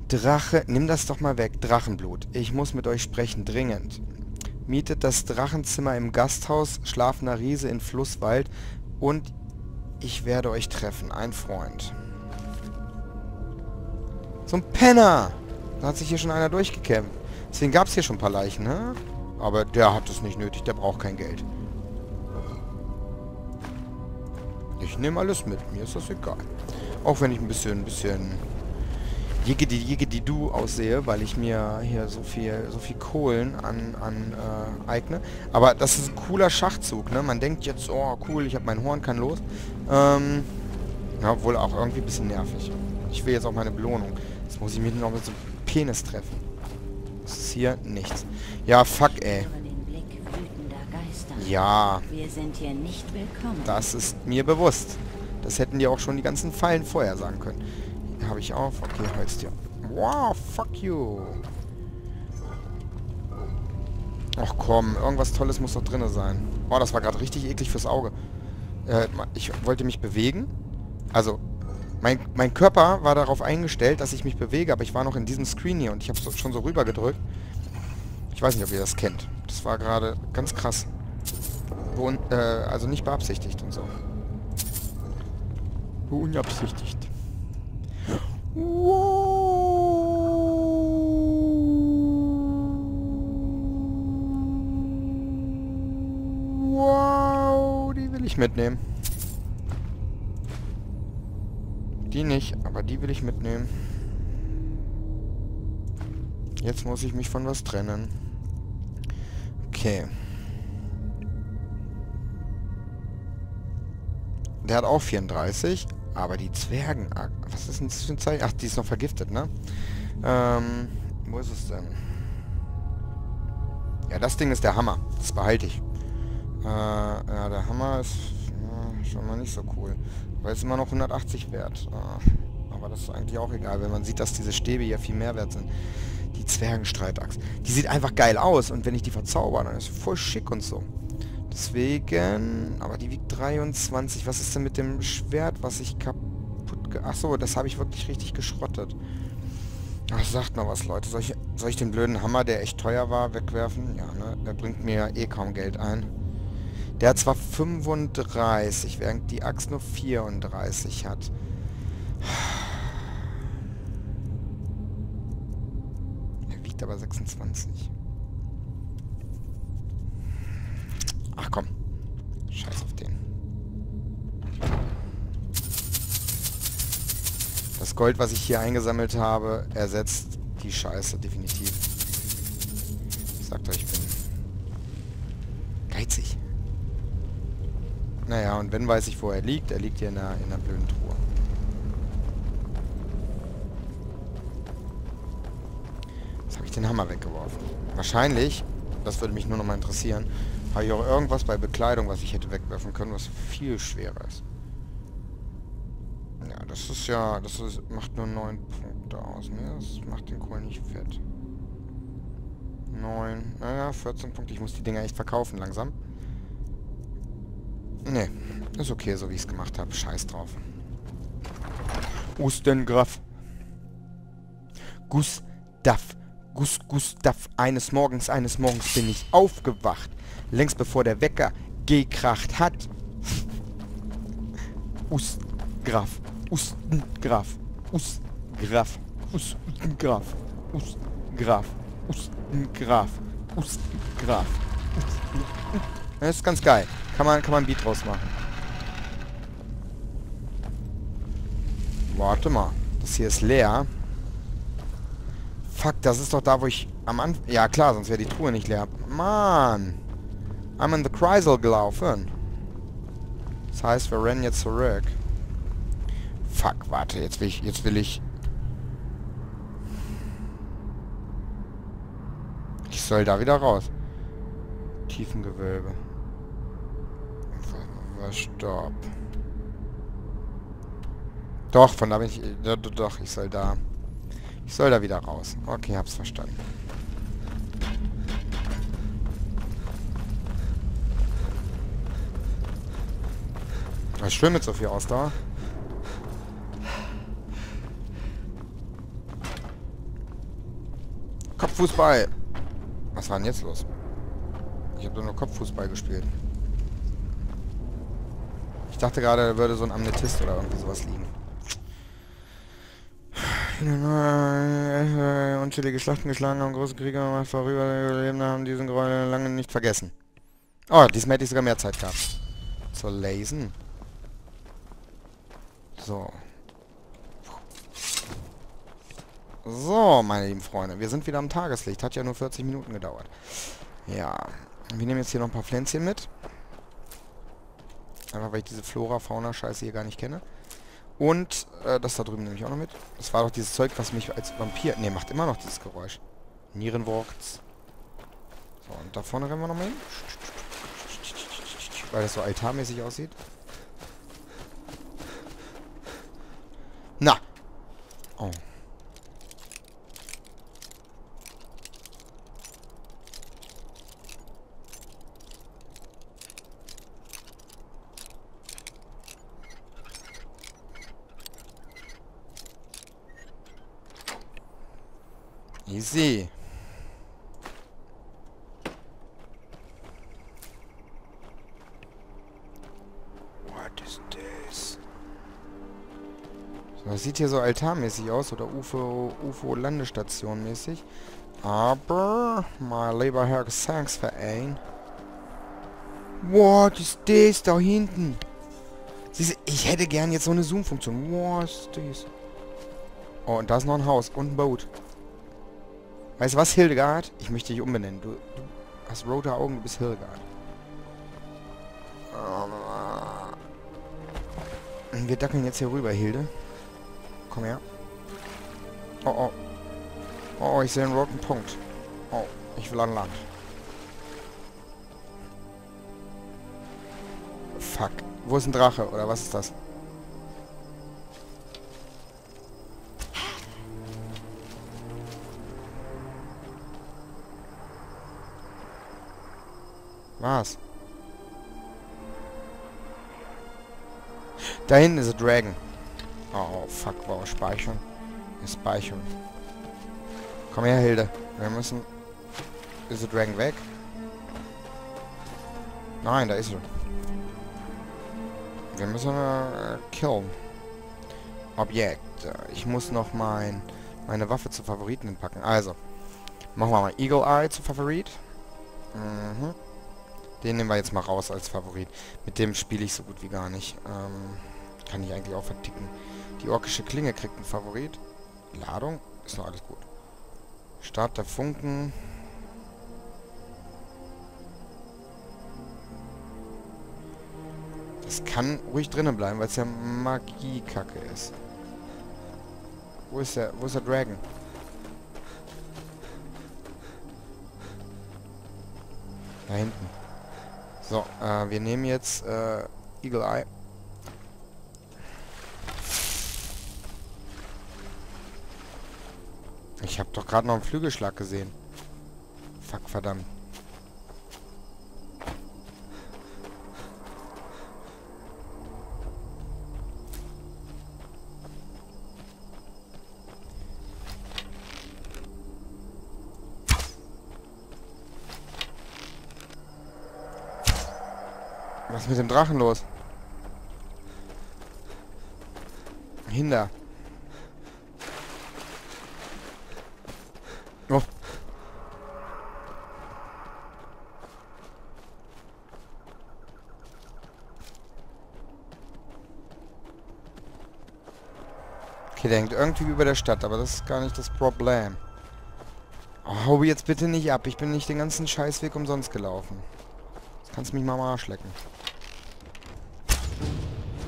Drache, nimm das doch mal weg. Drachenblut. Ich muss mit euch sprechen, dringend. Mietet das Drachenzimmer im Gasthaus Schlafender Riese in Flusswald und ich werde euch treffen. Ein Freund. So ein Penner! Da hat sich hier schon einer durchgekämpft. Deswegen gab es hier schon ein paar Leichen, ne? Aber der hat es nicht nötig, der braucht kein Geld. Ich nehme alles mit, mir ist das egal. Auch wenn ich ein bisschen, ein bisschen... Jigedi, jigedi du aussehe, weil ich mir hier so viel, so viel Kohlen an, an äh, eigne. Aber das ist ein cooler Schachzug, ne? Man denkt jetzt, oh cool, ich habe mein Horn, kann los. Ähm, ja, obwohl auch irgendwie ein bisschen nervig. Ich will jetzt auch meine Belohnung. Jetzt muss ich mich noch mit so einem Penis treffen. Das ist hier nichts. Ja, fuck, ey. Ja. Wir sind hier nicht willkommen. Das ist mir bewusst. Das hätten die auch schon die ganzen Fallen vorher sagen können. Hier habe ich auf. Okay, Holztier. Wow, fuck you. Ach komm, irgendwas Tolles muss doch drin sein. Oh, das war gerade richtig eklig fürs Auge. Äh, ich wollte mich bewegen. Also... Mein, mein Körper war darauf eingestellt, dass ich mich bewege, aber ich war noch in diesem Screen hier und ich habe es schon so rüber gedrückt. Ich weiß nicht, ob ihr das kennt. Das war gerade ganz krass. Und, äh, also nicht beabsichtigt und so. Unabsichtigt. Wow, die will ich mitnehmen. Die nicht, aber die will ich mitnehmen. Jetzt muss ich mich von was trennen. Okay. Der hat auch vierunddreißig, aber die Zwergen... Was ist denn das für ein Zeichen? Ach, die ist noch vergiftet, ne? Ähm, wo ist es denn? Ja, das Ding ist der Hammer. Das behalte ich. Äh, ja, der Hammer ist ja, schon mal nicht so cool. Weil es immer noch hundertachtzig wert. Aber das ist eigentlich auch egal, wenn man sieht, dass diese Stäbe hier viel mehr wert sind. Die Zwergenstreitachs. Die sieht einfach geil aus. Und wenn ich die verzauber, dann ist sie voll schick und so. Deswegen... Aber die wiegt dreiundzwanzig. Was ist denn mit dem Schwert, was ich kaputt... Ge Ach so, das habe ich wirklich richtig geschrottet. Ach, sagt mal was, Leute. Soll ich, soll ich den blöden Hammer, der echt teuer war, wegwerfen? Ja, ne? Der bringt mir eh kaum Geld ein. Der hat zwar fünfunddreißig, während die Axt nur vierunddreißig hat. Er wiegt aber sechsundzwanzig. Ach komm. Scheiß auf den. Das Gold, was ich hier eingesammelt habe, ersetzt die Scheiße definitiv. Ich sag euch, ich bin geizig. Naja, und wenn weiß ich, wo er liegt. Er liegt hier in einer, in einer blöden Truhe. Jetzt habe ich den Hammer weggeworfen. Wahrscheinlich, das würde mich nur noch mal interessieren, habe ich auch irgendwas bei Bekleidung, was ich hätte wegwerfen können, was viel schwerer ist. Ja, das ist ja... Das ist, macht nur neun Punkte aus. Ne? Das macht den Kohl nicht fett. neun. Naja, vierzehn Punkte. Ich muss die Dinger echt verkaufen langsam. Ne, ist okay, so wie ich es gemacht habe. Scheiß drauf. Ustengrav. Gustav. Gus, Gustav. Eines Morgens, eines Morgens bin ich aufgewacht. Längst bevor der Wecker gekracht hat. Ustengrav. Ustengrav. Ustengrav. Ustengrav. Ustengrav. Ustengrav. Ustengrav. Das ist ganz geil. Kann man, kann man ein Beat draus machen. Warte mal. Das hier ist leer. Fuck, das ist doch da, wo ich am Anfang... Ja klar, sonst wäre die Truhe nicht leer. Mann. I'm in the Kreisel gelaufen. Das heißt, wir rennen jetzt zurück. Fuck, warte, jetzt will ich... Jetzt will ich... Ich soll da wieder raus. Tiefengewölbe. Stopp. Doch, von da bin ich... Doch, ich soll da... Ich soll da wieder raus. Okay, hab's verstanden. Das ist schön mit so viel Ausdauer. Kopffußball! Was war denn jetzt los? Ich habe nur Kopffußball gespielt. Ich dachte gerade, da würde so ein Amnetist oder irgendwie sowas liegen. Unschuldige Schlachten geschlagen haben, große Kriege gemacht, vorüber Überlebende haben diesen Gräuel lange nicht vergessen. Oh, diesmal hätte ich sogar mehr Zeit gehabt. Zu lesen. So. So, meine lieben Freunde. Wir sind wieder am Tageslicht. Hat ja nur vierzig Minuten gedauert. Ja. Wir nehmen jetzt hier noch ein paar Pflänzchen mit. Einfach weil ich diese Flora-Fauna-Scheiße hier gar nicht kenne. Und äh, das da drüben nehme ich auch noch mit. Das war doch dieses Zeug, was mich als Vampir... Ne, macht immer noch dieses Geräusch. Nierenwurz. So, und da vorne rennen wir nochmal hin. Weil das so altarmäßig aussieht. Na! Oh. Easy. What is this? So, das sieht hier so altarmäßig aus oder U F O-Landestation mäßig. Aber mein lieber Herr Gesangsverein. What is this da hinten? Siehste, ich hätte gern jetzt so eine Zoom-Funktion. What is this? Oh, und da ist noch ein Haus und ein Boot. Weißt du was, Hildegard? Ich möchte dich umbenennen. Du, du hast rote Augen, du bist Hildegard. Wir dackeln jetzt hier rüber, Hilde. Komm her. Oh, oh. Oh, ich sehe einen roten Punkt. Oh, ich will an Land. Fuck. Wo ist ein Drache? Oder was ist das? Was? Da hinten ist ein Dragon. Oh, fuck, wow, Speichern. Speichern. Komm her, Hilde. Wir müssen... Ist der Dragon weg? Nein, da ist er. Wir müssen... Äh, killen. Objekt. Ich muss noch mein... Meine Waffe zu Favoriten packen. Also. Machen wir mal Eagle Eye zu Favorit. Mhm. Den nehmen wir jetzt mal raus als Favorit. Mit dem spiele ich so gut wie gar nicht. Ähm, kann ich eigentlich auch verticken. Die orkische Klinge kriegt einen Favorit. Ladung. Ist noch alles gut. Start der Funken. Das kann ruhig drinnen bleiben, weil es ja Magie-Kacke ist. Wo ist der, wo ist der Dragon? Da hinten. So, äh, wir nehmen jetzt äh, Eagle Eye. Ich habe doch gerade noch einen Flügelschlag gesehen. Fuck, verdammt. Was ist mit dem Drachen los? Hinder. Okay, der hängt irgendwie über der Stadt, aber das ist gar nicht das Problem. Oh, hau jetzt bitte nicht ab. Ich bin nicht den ganzen Scheißweg umsonst gelaufen. Jetzt kannst du mich mal am Arsch lecken.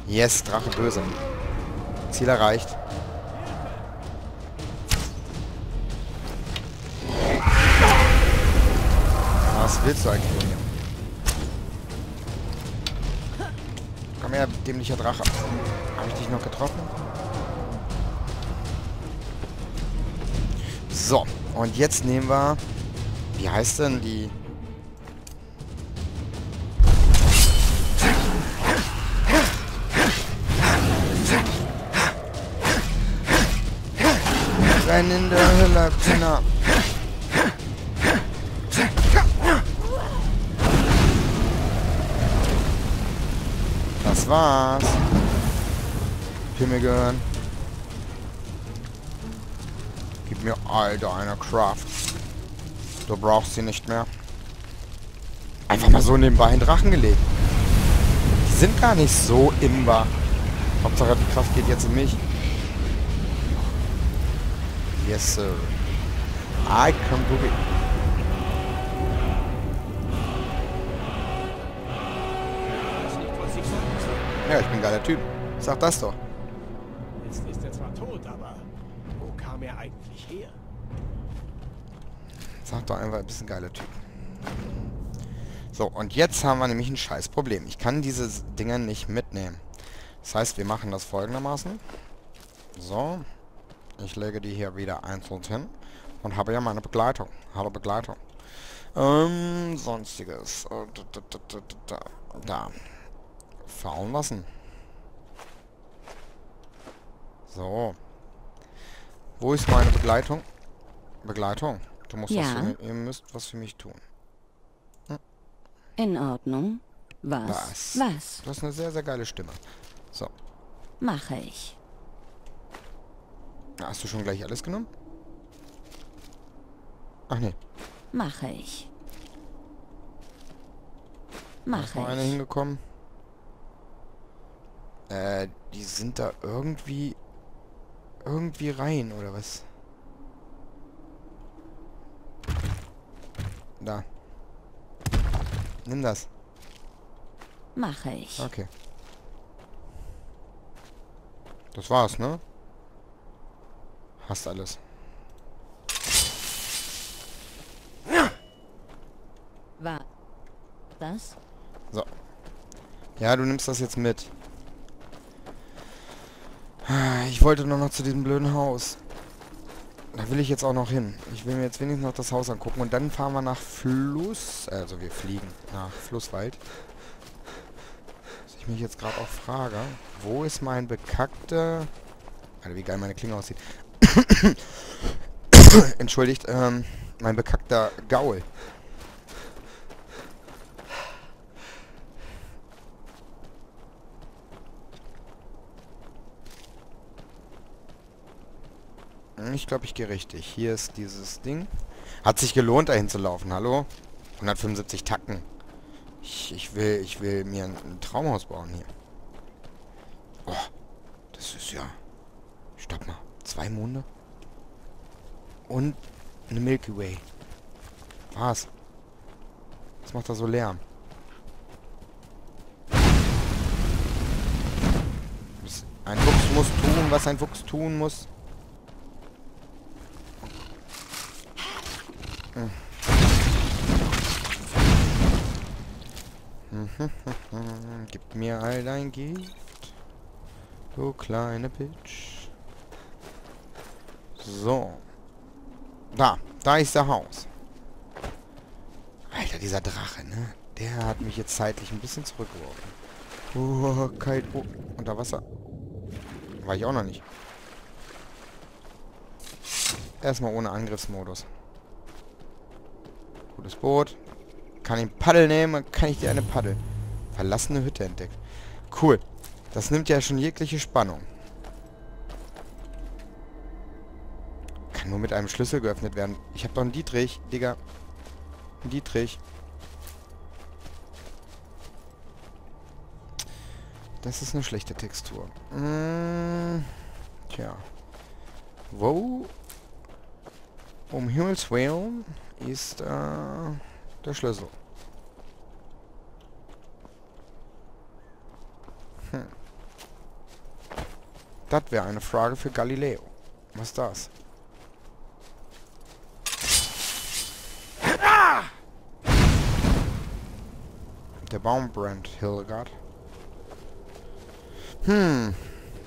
Yes, Drache böse. Ziel erreicht. Was willst du eigentlich von mir? Komm her, dämlicher Drache. Habe ich dich noch getroffen? So, und jetzt nehmen wir... Wie heißt denn die... Rein in der Hölle, Kinder. Das war's. Pimmel gehören. Gib mir all deine Kraft. Du brauchst sie nicht mehr. Einfach mal so nebenbei einen Drachen gelegt. Die sind gar nicht so imbar. Hauptsache die Kraft geht jetzt in mich. Yes, sir. I come to it. Ja, ich bin ein geiler Typ. Sag das doch. Jetzt ist er zwar tot, aber wo kam er eigentlich her? Sag doch einfach, ein bisschen geiler Typ. So, und jetzt haben wir nämlich ein scheiß Problem. Ich kann diese Dinger nicht mitnehmen. Das heißt, wir machen das folgendermaßen. So. Ich lege die hier wieder einzeln hin und habe ja meine Begleitung. Hallo Begleitung. Ähm, sonstiges. Da. da. Fallen lassen. So. Wo ist meine Begleitung? Begleitung. Du musst ja. was für mich, ihr müsst was für mich tun. Hm. In Ordnung. Was? Was? Was? Du hast eine sehr, sehr geile Stimme. So. Mache ich. Hast du schon gleich alles genommen? Ach nee. Mache ich. Mache ich. Ist noch einer hingekommen? Äh, die sind da irgendwie... Irgendwie rein, oder was? Da. Nimm das. Mache ich. Okay. Das war's, ne? Hast alles. War das? So. Ja, du nimmst das jetzt mit. Ich wollte nur noch zu diesem blöden Haus. Da will ich jetzt auch noch hin. Ich will mir jetzt wenigstens noch das Haus angucken. Und dann fahren wir nach Fluss... Also wir fliegen nach Flusswald. Was ich mich jetzt gerade auch frage. Wo ist mein bekackter... Alter, wie geil meine Klinge aussieht. Entschuldigt, ähm, mein bekackter Gaul. Ich glaube, ich gehe richtig. Hier ist dieses Ding. Hat sich gelohnt, dahin zu laufen. Hallo? hundertfünfundsiebzig Tacken. Ich, ich will, ich will mir ein, ein Traumhaus bauen hier. Oh, das ist ja... Stopp mal. Zwei Monde. Und eine Milky Way. Was? Was macht da so Lärm? Ein Fuchs muss tun, was ein Fuchs tun muss. Gib mir all dein Gift. Du kleine Bitch. So. Da. Da ist der Haus. Alter, dieser Drache, ne? Der hat mich jetzt zeitlich ein bisschen zurückgeworfen. Oh, kalt. Oh, unter Wasser. War ich auch noch nicht. Erstmal ohne Angriffsmodus. Gutes Boot. Kann ich ein Paddel nehmen, kann ich dir eine Paddel. Verlassene Hütte entdeckt. Cool. Das nimmt ja schon jegliche Spannung. Nur mit einem Schlüssel geöffnet werden. Ich habe doch einen Dietrich, Digga. Einen Dietrich. Das ist eine schlechte Textur. Mmh. Tja. Wo um Himmels Willen ist äh, der Schlüssel? Hm. Das wäre eine Frage für Galileo. Was ist das? Ah! Der Baum brennt, Hildegard. Hm.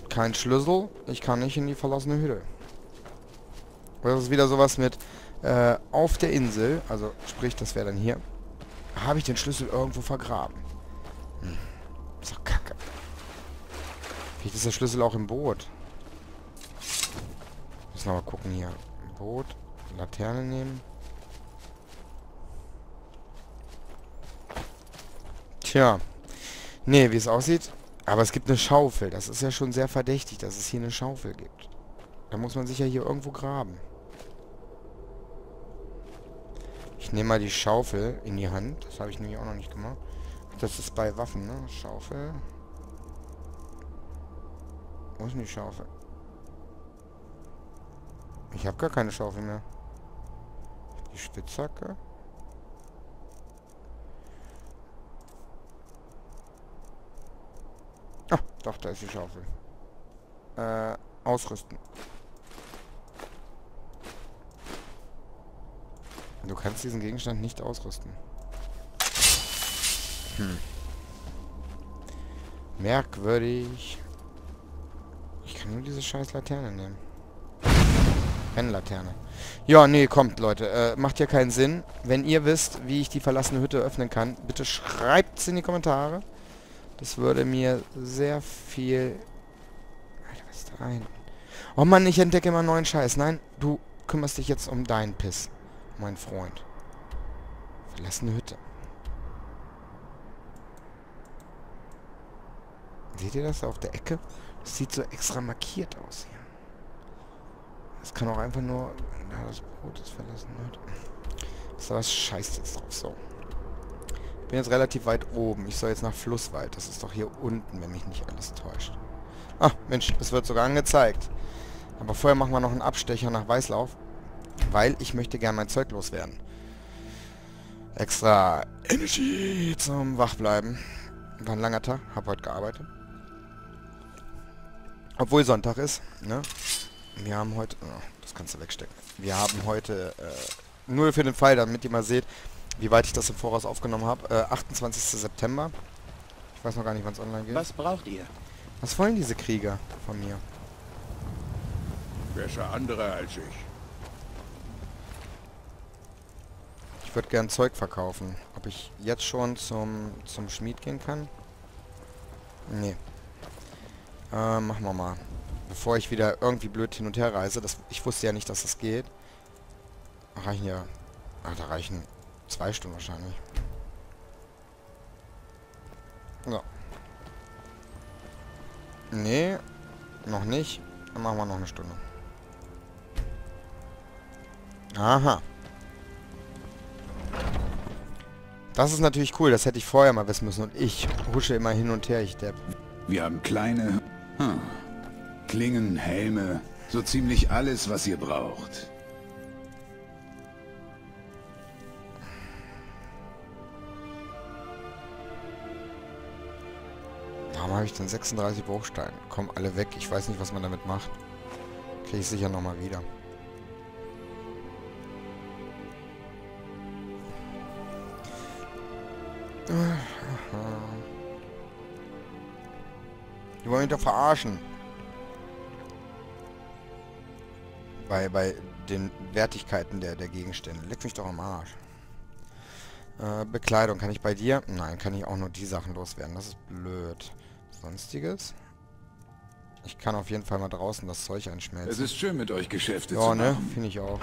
Kein Schlüssel. Ich kann nicht in die verlassene Hütte. Das ist wieder sowas mit äh, auf der Insel. Also sprich, das wäre dann hier. Habe ich den Schlüssel irgendwo vergraben? Hm. Ist doch kacke. Vielleicht ist der Schlüssel auch im Boot. Müssen wir mal gucken hier. Boot, Laterne nehmen. Tja. Nee, wie es aussieht. Aber es gibt eine Schaufel. Das ist ja schon sehr verdächtig, dass es hier eine Schaufel gibt. Da muss man sich ja hier irgendwo graben. Ich nehme mal die Schaufel in die Hand. Das habe ich nämlich auch noch nicht gemacht. Das ist bei Waffen, ne? Schaufel. Wo ist denn die Schaufel? Ich habe gar keine Schaufel mehr. Die Spitzhacke. Ah, doch, da ist die Schaufel. Äh, ausrüsten. Du kannst diesen Gegenstand nicht ausrüsten. Hm. Merkwürdig. Ich kann nur diese scheiß Laterne nehmen. Rennlaterne. Ja, nee, kommt, Leute. Äh, macht hier keinen Sinn. Wenn ihr wisst, wie ich die verlassene Hütte öffnen kann, bitte schreibt es in die Kommentare. Das würde mir sehr viel... Alter, was ist da rein? Oh Mann, ich entdecke immer neuen Scheiß. Nein, du kümmerst dich jetzt um deinen Piss, mein Freund. Verlassene Hütte. Seht ihr das auf der Ecke? Das sieht so extra markiert aus hier. Das kann auch einfach nur... Na, das Boot ist verlassen. Ist da was Scheiß jetzt drauf? So. Ich bin jetzt relativ weit oben. Ich soll jetzt nach Flusswald. Das ist doch hier unten, wenn mich nicht alles täuscht. Ah, Mensch, es wird sogar angezeigt. Aber vorher machen wir noch einen Abstecher nach Weißlauf. Weil ich möchte gerne mein Zeug loswerden. Extra Energie zum Wachbleiben. War ein langer Tag. Hab heute gearbeitet. Obwohl Sonntag ist, ne? Wir haben heute... Oh, das kannst du wegstecken. Wir haben heute... Äh, nur für den Fall, damit ihr mal seht, wie weit ich das im Voraus aufgenommen habe. Äh, achtundzwanzigsten September. Ich weiß noch gar nicht, wann es online geht. Was braucht ihr? Was wollen diese Krieger von mir? Besser andere als ich. Ich würde gern Zeug verkaufen. Ob ich jetzt schon zum, zum Schmied gehen kann? Nee. Äh, machen wir mal. Bevor ich wieder irgendwie blöd hin und her reise. Das, ich wusste ja nicht, dass das geht. Reichen ja... Ach, da reichen zwei Stunden wahrscheinlich. So. Nee, noch nicht. Dann machen wir noch eine Stunde. Aha. Das ist natürlich cool. Das hätte ich vorher mal wissen müssen. Und ich husche immer hin und her. Ich depp. Wir haben kleine... Hm. Klingen, Helme, so ziemlich alles, was ihr braucht. Warum habe ich denn sechsunddreißig Bruchsteine? Kommen alle weg, ich weiß nicht, was man damit macht. Kriege ich sicher nochmal wieder. Die wollen mich doch verarschen. Bei, bei den Wertigkeiten der, der Gegenstände. Leck mich doch am Arsch. Äh, Bekleidung. Kann ich bei dir? Nein, kann ich auch nur die Sachen loswerden. Das ist blöd. Sonstiges? Ich kann auf jeden Fall mal draußen das Zeug einschmelzen. Es ist schön, mit euch Geschäfte ja, zu ne? machen. Finde ich auch.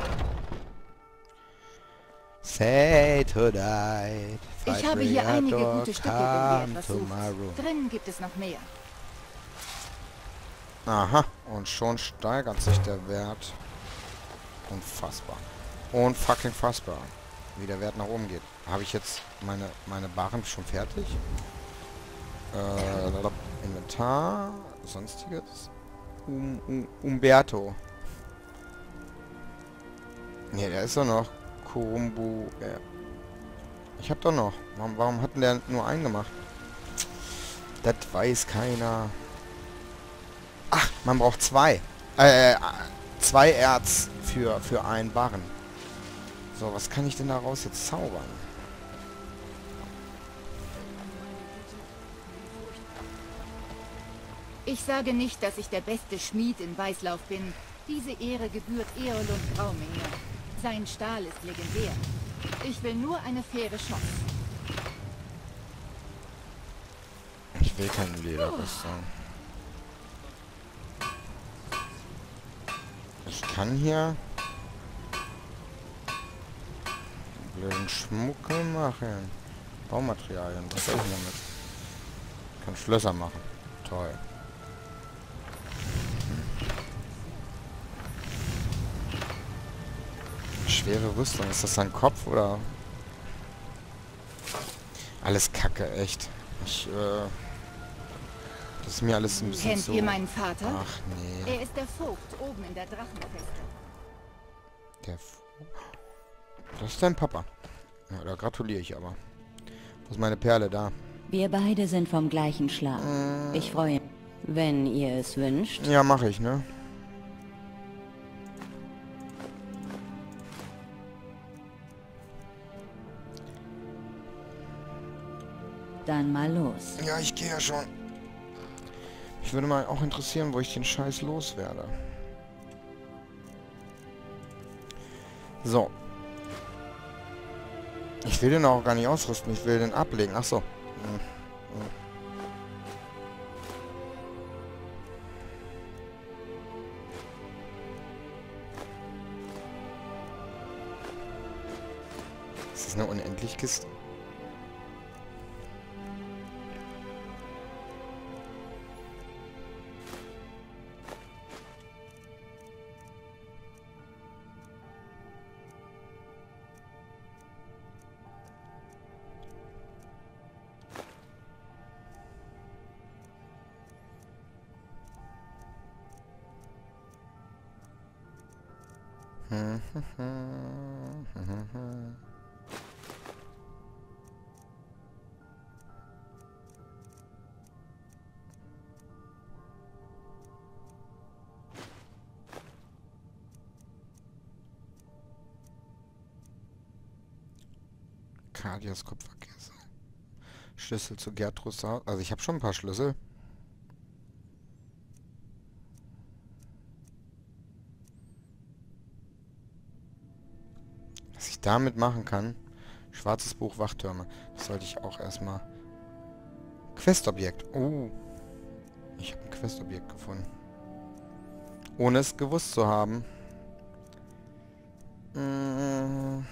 Say to die. Ich habe hier einige gute Stücke, wenn ihr etwas sucht. Drinnen gibt es noch mehr. Aha. Und schon steigert sich der Wert... Unfassbar. Unfucking fassbar. Wie der Wert nach oben geht. Habe ich jetzt meine meine Waren schon fertig? Äh, Inventar. Sonstiges. Um, um, Umberto. Ne, der ist doch noch. Korumbu. Ja. Ich hab doch noch. Warum, warum hat denn der nur einen gemacht? Das weiß keiner. Ach, man braucht zwei. Äh, zwei Erz für, für einen Barren. So, was kann ich denn daraus jetzt zaubern? Ich sage nicht, dass ich der beste Schmied in Weißlauf bin. Diese Ehre gebührt Eol und Rauming. Sein Stahl ist legendär. Ich will nur eine faire Chance. Ich will keinen Lederrüstung. Ich kann hier blöden Schmuckel machen. Baumaterialien, was soll ich denn damit? Ich kann Schlösser machen. Toll. Schwere Rüstung. Ist das sein Kopf oder? Alles Kacke, echt. Ich, äh... Das ist mir alles ein bisschen. Kennt so... Kennt ihr meinen Vater? Ach, nee. Er ist der Vogt oben in der Drachenfeste. Der Vogt? Das ist dein Papa. Ja, da gratuliere ich aber. Wo ist meine Perle da? Wir beide sind vom gleichen Schlag. Äh... Ich freue mich, wenn ihr es wünscht. Ja, mache ich, ne? Dann mal los. Ja, ich gehe ja schon. Ich würde mal auch interessieren, wo ich den Scheiß loswerde. So. Ich will den auch gar nicht ausrüsten. Ich will den ablegen. Ach so. Ist das eine unendliche Kiste? Kadias Kupferkäse. Schlüssel zu Gertrushaus. Also ich habe schon ein paar Schlüssel. Was ich damit machen kann. Schwarzes Buch Wachtürme. Das sollte ich auch erstmal. Questobjekt. Oh. Ich habe ein Questobjekt gefunden. Ohne es gewusst zu haben. Mmh.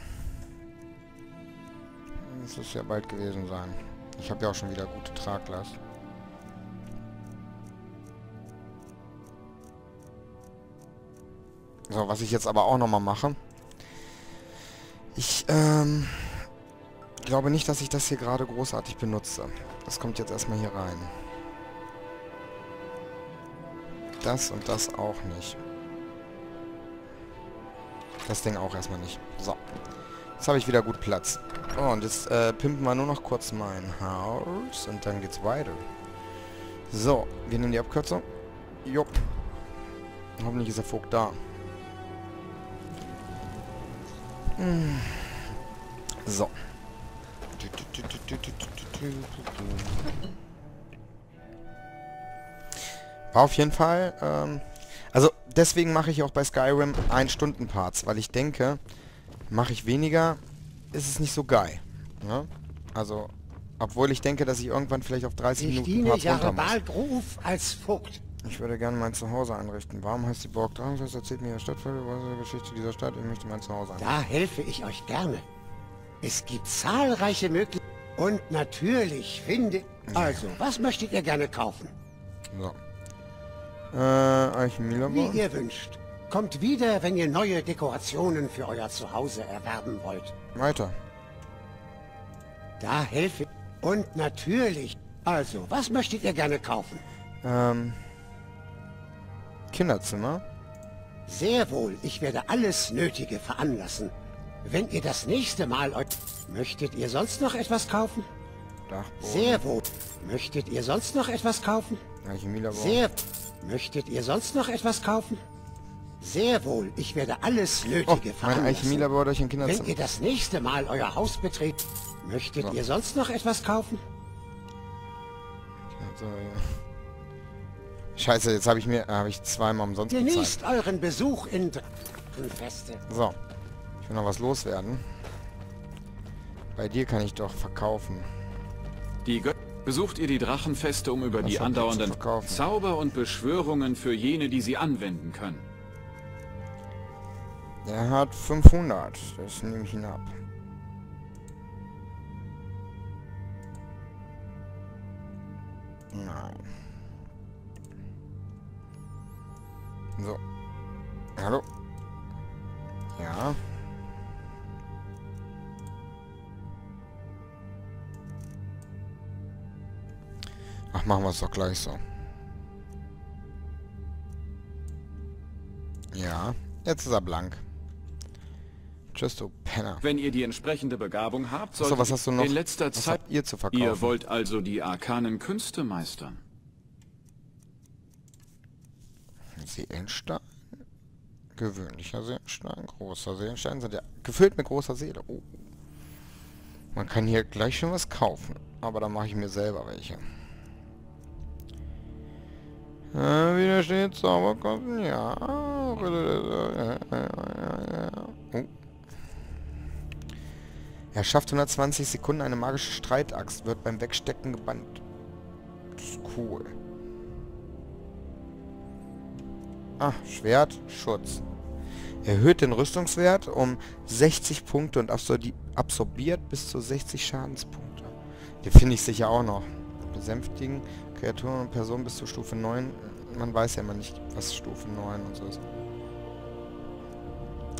Das muss ja bald gewesen sein. Ich habe ja auch schon wieder gute Traglast. So, was ich jetzt aber auch nochmal mache. Ich ähm, glaube nicht, dass ich das hier gerade großartig benutze. Das kommt jetzt erstmal hier rein. Das und das auch nicht. Das Ding auch erstmal nicht. So. Jetzt habe ich wieder gut Platz. Oh, und jetzt äh, pimpen wir nur noch kurz mein Haus und dann geht's weiter. So, wir nehmen die Abkürzung. Jupp. Hoffentlich ist der Vogt da. Hm. So. War auf jeden Fall. Ähm, also deswegen mache ich auch bei Skyrim ein Stunden Parts, weil ich denke, mache ich weniger, ist es nicht so geil. Ja? Also, obwohl ich denke, dass ich irgendwann vielleicht auf dreißig Minuten Parts runter muss. Als Vogt. Ich würde gerne mein Zuhause einrichten. Warum heißt die Burg Drachenfeste? Erzählt mir die Stadtvölker, was ist die Geschichte dieser Stadt? Ich möchte mein Zuhause einrichten. Da helfe ich euch gerne. Es gibt zahlreiche Möglichkeiten. Und natürlich finde... Also, was möchtet ihr gerne kaufen? So. Äh, Alchemielabor. Wie ihr wünscht. Kommt wieder, wenn ihr neue Dekorationen für euer Zuhause erwerben wollt. Weiter. Da helfe ich. Und natürlich. Also, was möchtet ihr gerne kaufen? Ähm. Kinderzimmer. Sehr wohl, ich werde alles Nötige veranlassen. Wenn ihr das nächste Mal euch... Möchtet ihr sonst noch etwas kaufen? Dachboden. Sehr wohl. Möchtet ihr sonst noch etwas kaufen? Sehr... Möchtet ihr sonst noch etwas kaufen? Sehr wohl, ich werde alles Nötige oh, veranlassen. Wenn ihr das nächste Mal euer Haus betretet, möchtet so. ihr sonst noch etwas kaufen? Also, ja. Scheiße, jetzt habe ich mir habe ich zweimal umsonst bezahlt. Genießt euren Besuch in Drachenfeste. So, ich will noch was loswerden. Bei dir kann ich doch verkaufen. Die Gö Besucht ihr die Drachenfeste, um über das die andauernden Zauber und Beschwörungen für jene, die sie anwenden können. Er hat fünfhundert, das nehme ich ihn ab. Nein. So. Hallo. Ja. Ach, machen wir es doch gleich so. Ja, jetzt ist er blank. Tschüss, du Penner. Wenn ihr die entsprechende Begabung habt, solltet Achso, was hast du noch? in letzter was Zeit habt ihr zu verkaufen. Ihr wollt also die arkanen Künste meistern. Seelenstein. Gewöhnlicher Seelenstein. Großer Seelenstein sind ja gefüllt mit großer Seele. Oh. Man kann hier gleich schon was kaufen. Aber da mache ich mir selber welche. Äh, widersteht Zauberkosten. Ja. Oh. Er schafft hundertzwanzig Sekunden. Eine magische Streitaxt wird beim Wegstecken gebannt. Das ist cool. Ah, Schwert, Schutz. Erhöht den Rüstungswert um sechzig Punkte und absorbiert bis zu sechzig Schadenspunkte. Den finde ich sicher auch noch. Besänftigen Kreaturen und Personen bis zur Stufe neun. Man weiß ja immer nicht, was Stufe neun und so ist.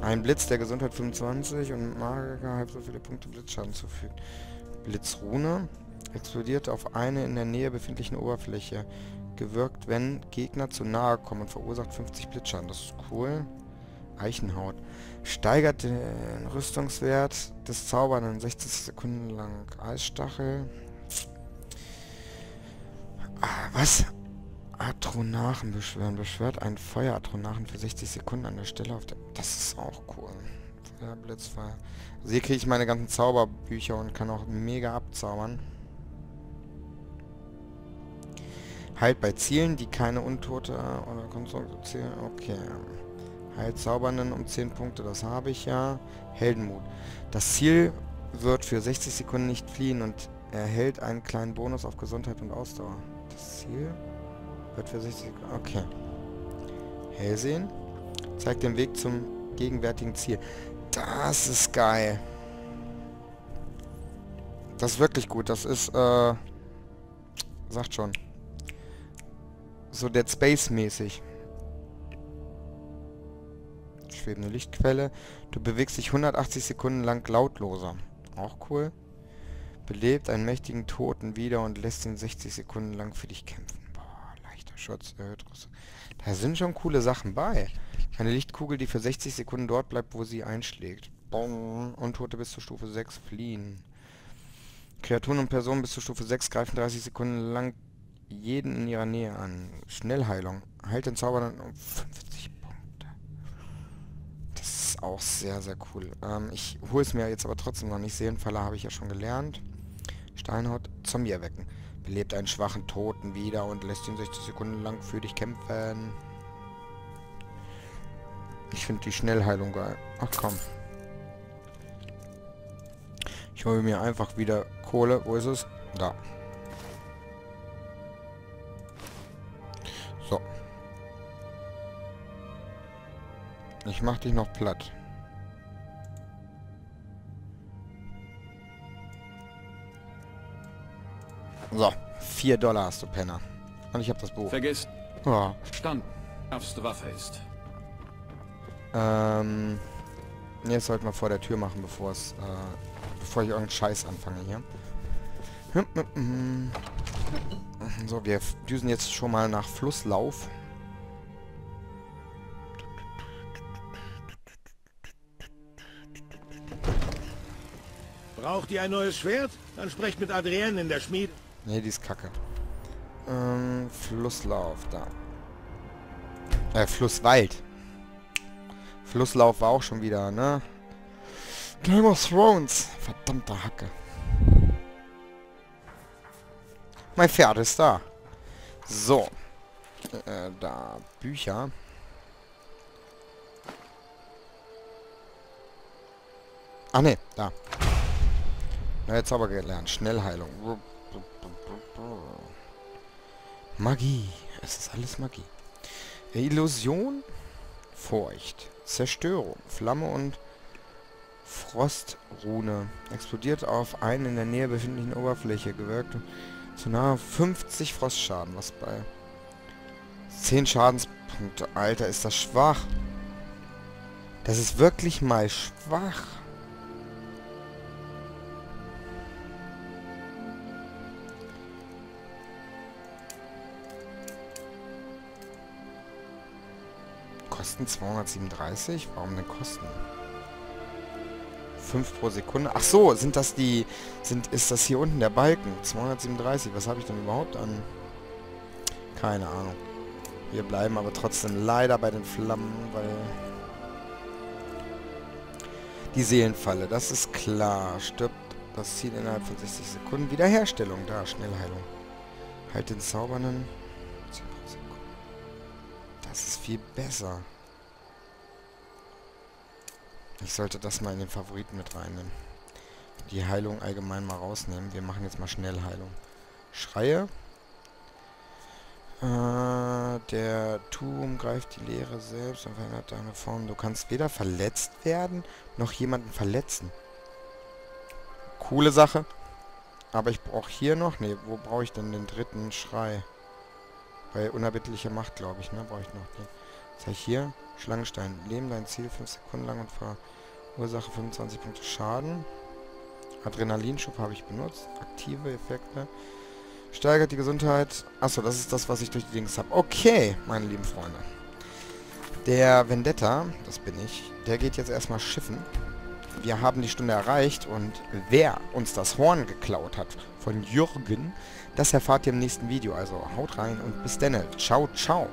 Ein Blitz der Gesundheit fünfundzwanzig und Magiker halb so viele Punkte Blitzschaden zufügt. Blitzrune explodiert auf eine in der Nähe befindlichen Oberfläche. Gewirkt, wenn Gegner zu nahe kommen und verursacht fünfzig Blitzschaden. Das ist cool. Eichenhaut. Steigert den Rüstungswert des Zaubernden sechzig Sekunden lang. Eisstachel. Ah, was? Atronarchen beschwören. Beschwört einen Feueratronarchen für sechzig Sekunden an der Stelle auf der... Das ist auch cool. Ja, Blitzfeuer. Also hier kriege ich meine ganzen Zauberbücher und kann auch mega abzaubern. Heilt bei Zielen, die keine Untote oder Konstrukte zählen. Okay. Heilt Zaubernden um zehn Punkte, das habe ich ja. Heldenmut. Das Ziel wird für sechzig Sekunden nicht fliehen und erhält einen kleinen Bonus auf Gesundheit und Ausdauer. Das Ziel wird für sechzig Sekunden... Okay. Hellsehen. Zeigt den Weg zum gegenwärtigen Ziel. Das ist geil. Das ist wirklich gut. Das ist, äh... sagt schon. So Dead Space mäßig. Schwebende Lichtquelle. Du bewegst dich hundertachtzig Sekunden lang lautloser. Auch cool. Belebt einen mächtigen Toten wieder und lässt ihn sechzig Sekunden lang für dich kämpfen. Boah, leichter Schutz, erhöht Rüstung. Da sind schon coole Sachen bei. Eine Lichtkugel, die für sechzig Sekunden dort bleibt, wo sie einschlägt. Boom. Untote bis zur Stufe sechs fliehen. Kreaturen und Personen bis zur Stufe sechs greifen dreißig Sekunden lang jeden in ihrer Nähe an. Schnellheilung. Heilt den Zauber dann um fünfzig Punkte. Das ist auch sehr, sehr cool. Ähm, ich hole es mir jetzt aber trotzdem noch nicht. Seelenfalle habe ich ja schon gelernt. Steinhaut. Zombie erwecken. Belebt einen schwachen Toten wieder und lässt ihn sechzig Sekunden lang für dich kämpfen. Ich finde die Schnellheilung geil. Ach komm. Ich hole mir einfach wieder Kohle. Wo ist es? Da. So. Ich mach dich noch platt. So. Vier Dollar hast du, Penner. Und ich hab das Buch. Vergiss. Oh. Stand. Aufste Waffe ist. Ähm. Jetzt sollten wir vor der Tür machen, bevor es, äh, bevor ich irgendeinen Scheiß anfange hier. Hm, hm, hm. So, wir düsen jetzt schon mal nach Flusslauf. Braucht ihr ein neues Schwert? Dann sprecht mit Adrienne in der Schmiede. Nee, die ist kacke. Ähm, Flusslauf da. Äh, Flusswald. Flusslauf war auch schon wieder, ne? Game of Thrones. Verdammte Hacke. Mein Pferd ist da. So. Äh, da. Bücher. Ah ne, da. Na, jetzt aber gelernt. Schnellheilung. Magie. Es ist alles Magie. Illusion. Furcht. Zerstörung. Flamme und Frostrune. Explodiert auf einen in der Nähe befindlichen Oberfläche. Gewirkt zu nahe fünfzig Frostschaden. Was bei zehn Schadenspunkte. Alter, ist das schwach. Das ist wirklich mal schwach. Kosten zweihundertsiebenunddreißig? Warum denn Kosten? fünf pro Sekunde. Ach so, sind das die... sind ist das hier unten der Balken? zweihundertsiebenunddreißig. Was habe ich denn überhaupt an? Keine Ahnung. Wir bleiben aber trotzdem leider bei den Flammen, weil... Die Seelenfalle, das ist klar. Stirbt das Ziel innerhalb von sechzig Sekunden. Wiederherstellung, da, Schnellheilung. Halt den Zaubernden. Das ist viel besser. Ich sollte das mal in den Favoriten mit reinnehmen. Die Heilung allgemein mal rausnehmen. Wir machen jetzt mal schnell Heilung. Schreie. Äh, der Turm greift die Leere selbst und verändert deine Form. Du kannst weder verletzt werden, noch jemanden verletzen. Coole Sache. Aber ich brauche hier noch... Ne, wo brauche ich denn den dritten Schrei? Bei unerbittlicher Macht, glaube ich, ne? Brauche ich noch den. Zeig hier. Schlangenstein. Leben dein Ziel fünf Sekunden lang und verursache fünfundzwanzig Punkte Schaden. Adrenalinschub habe ich benutzt. Aktive Effekte. Steigert die Gesundheit. Achso, das ist das, was ich durch die Dings habe. Okay, meine lieben Freunde. Der Vendetta, das bin ich, der geht jetzt erstmal schiffen. Wir haben die Stunde erreicht und wer uns das Horn geklaut hat von Jürgen, das erfahrt ihr im nächsten Video. Also haut rein und bis dann. Ciao, ciao.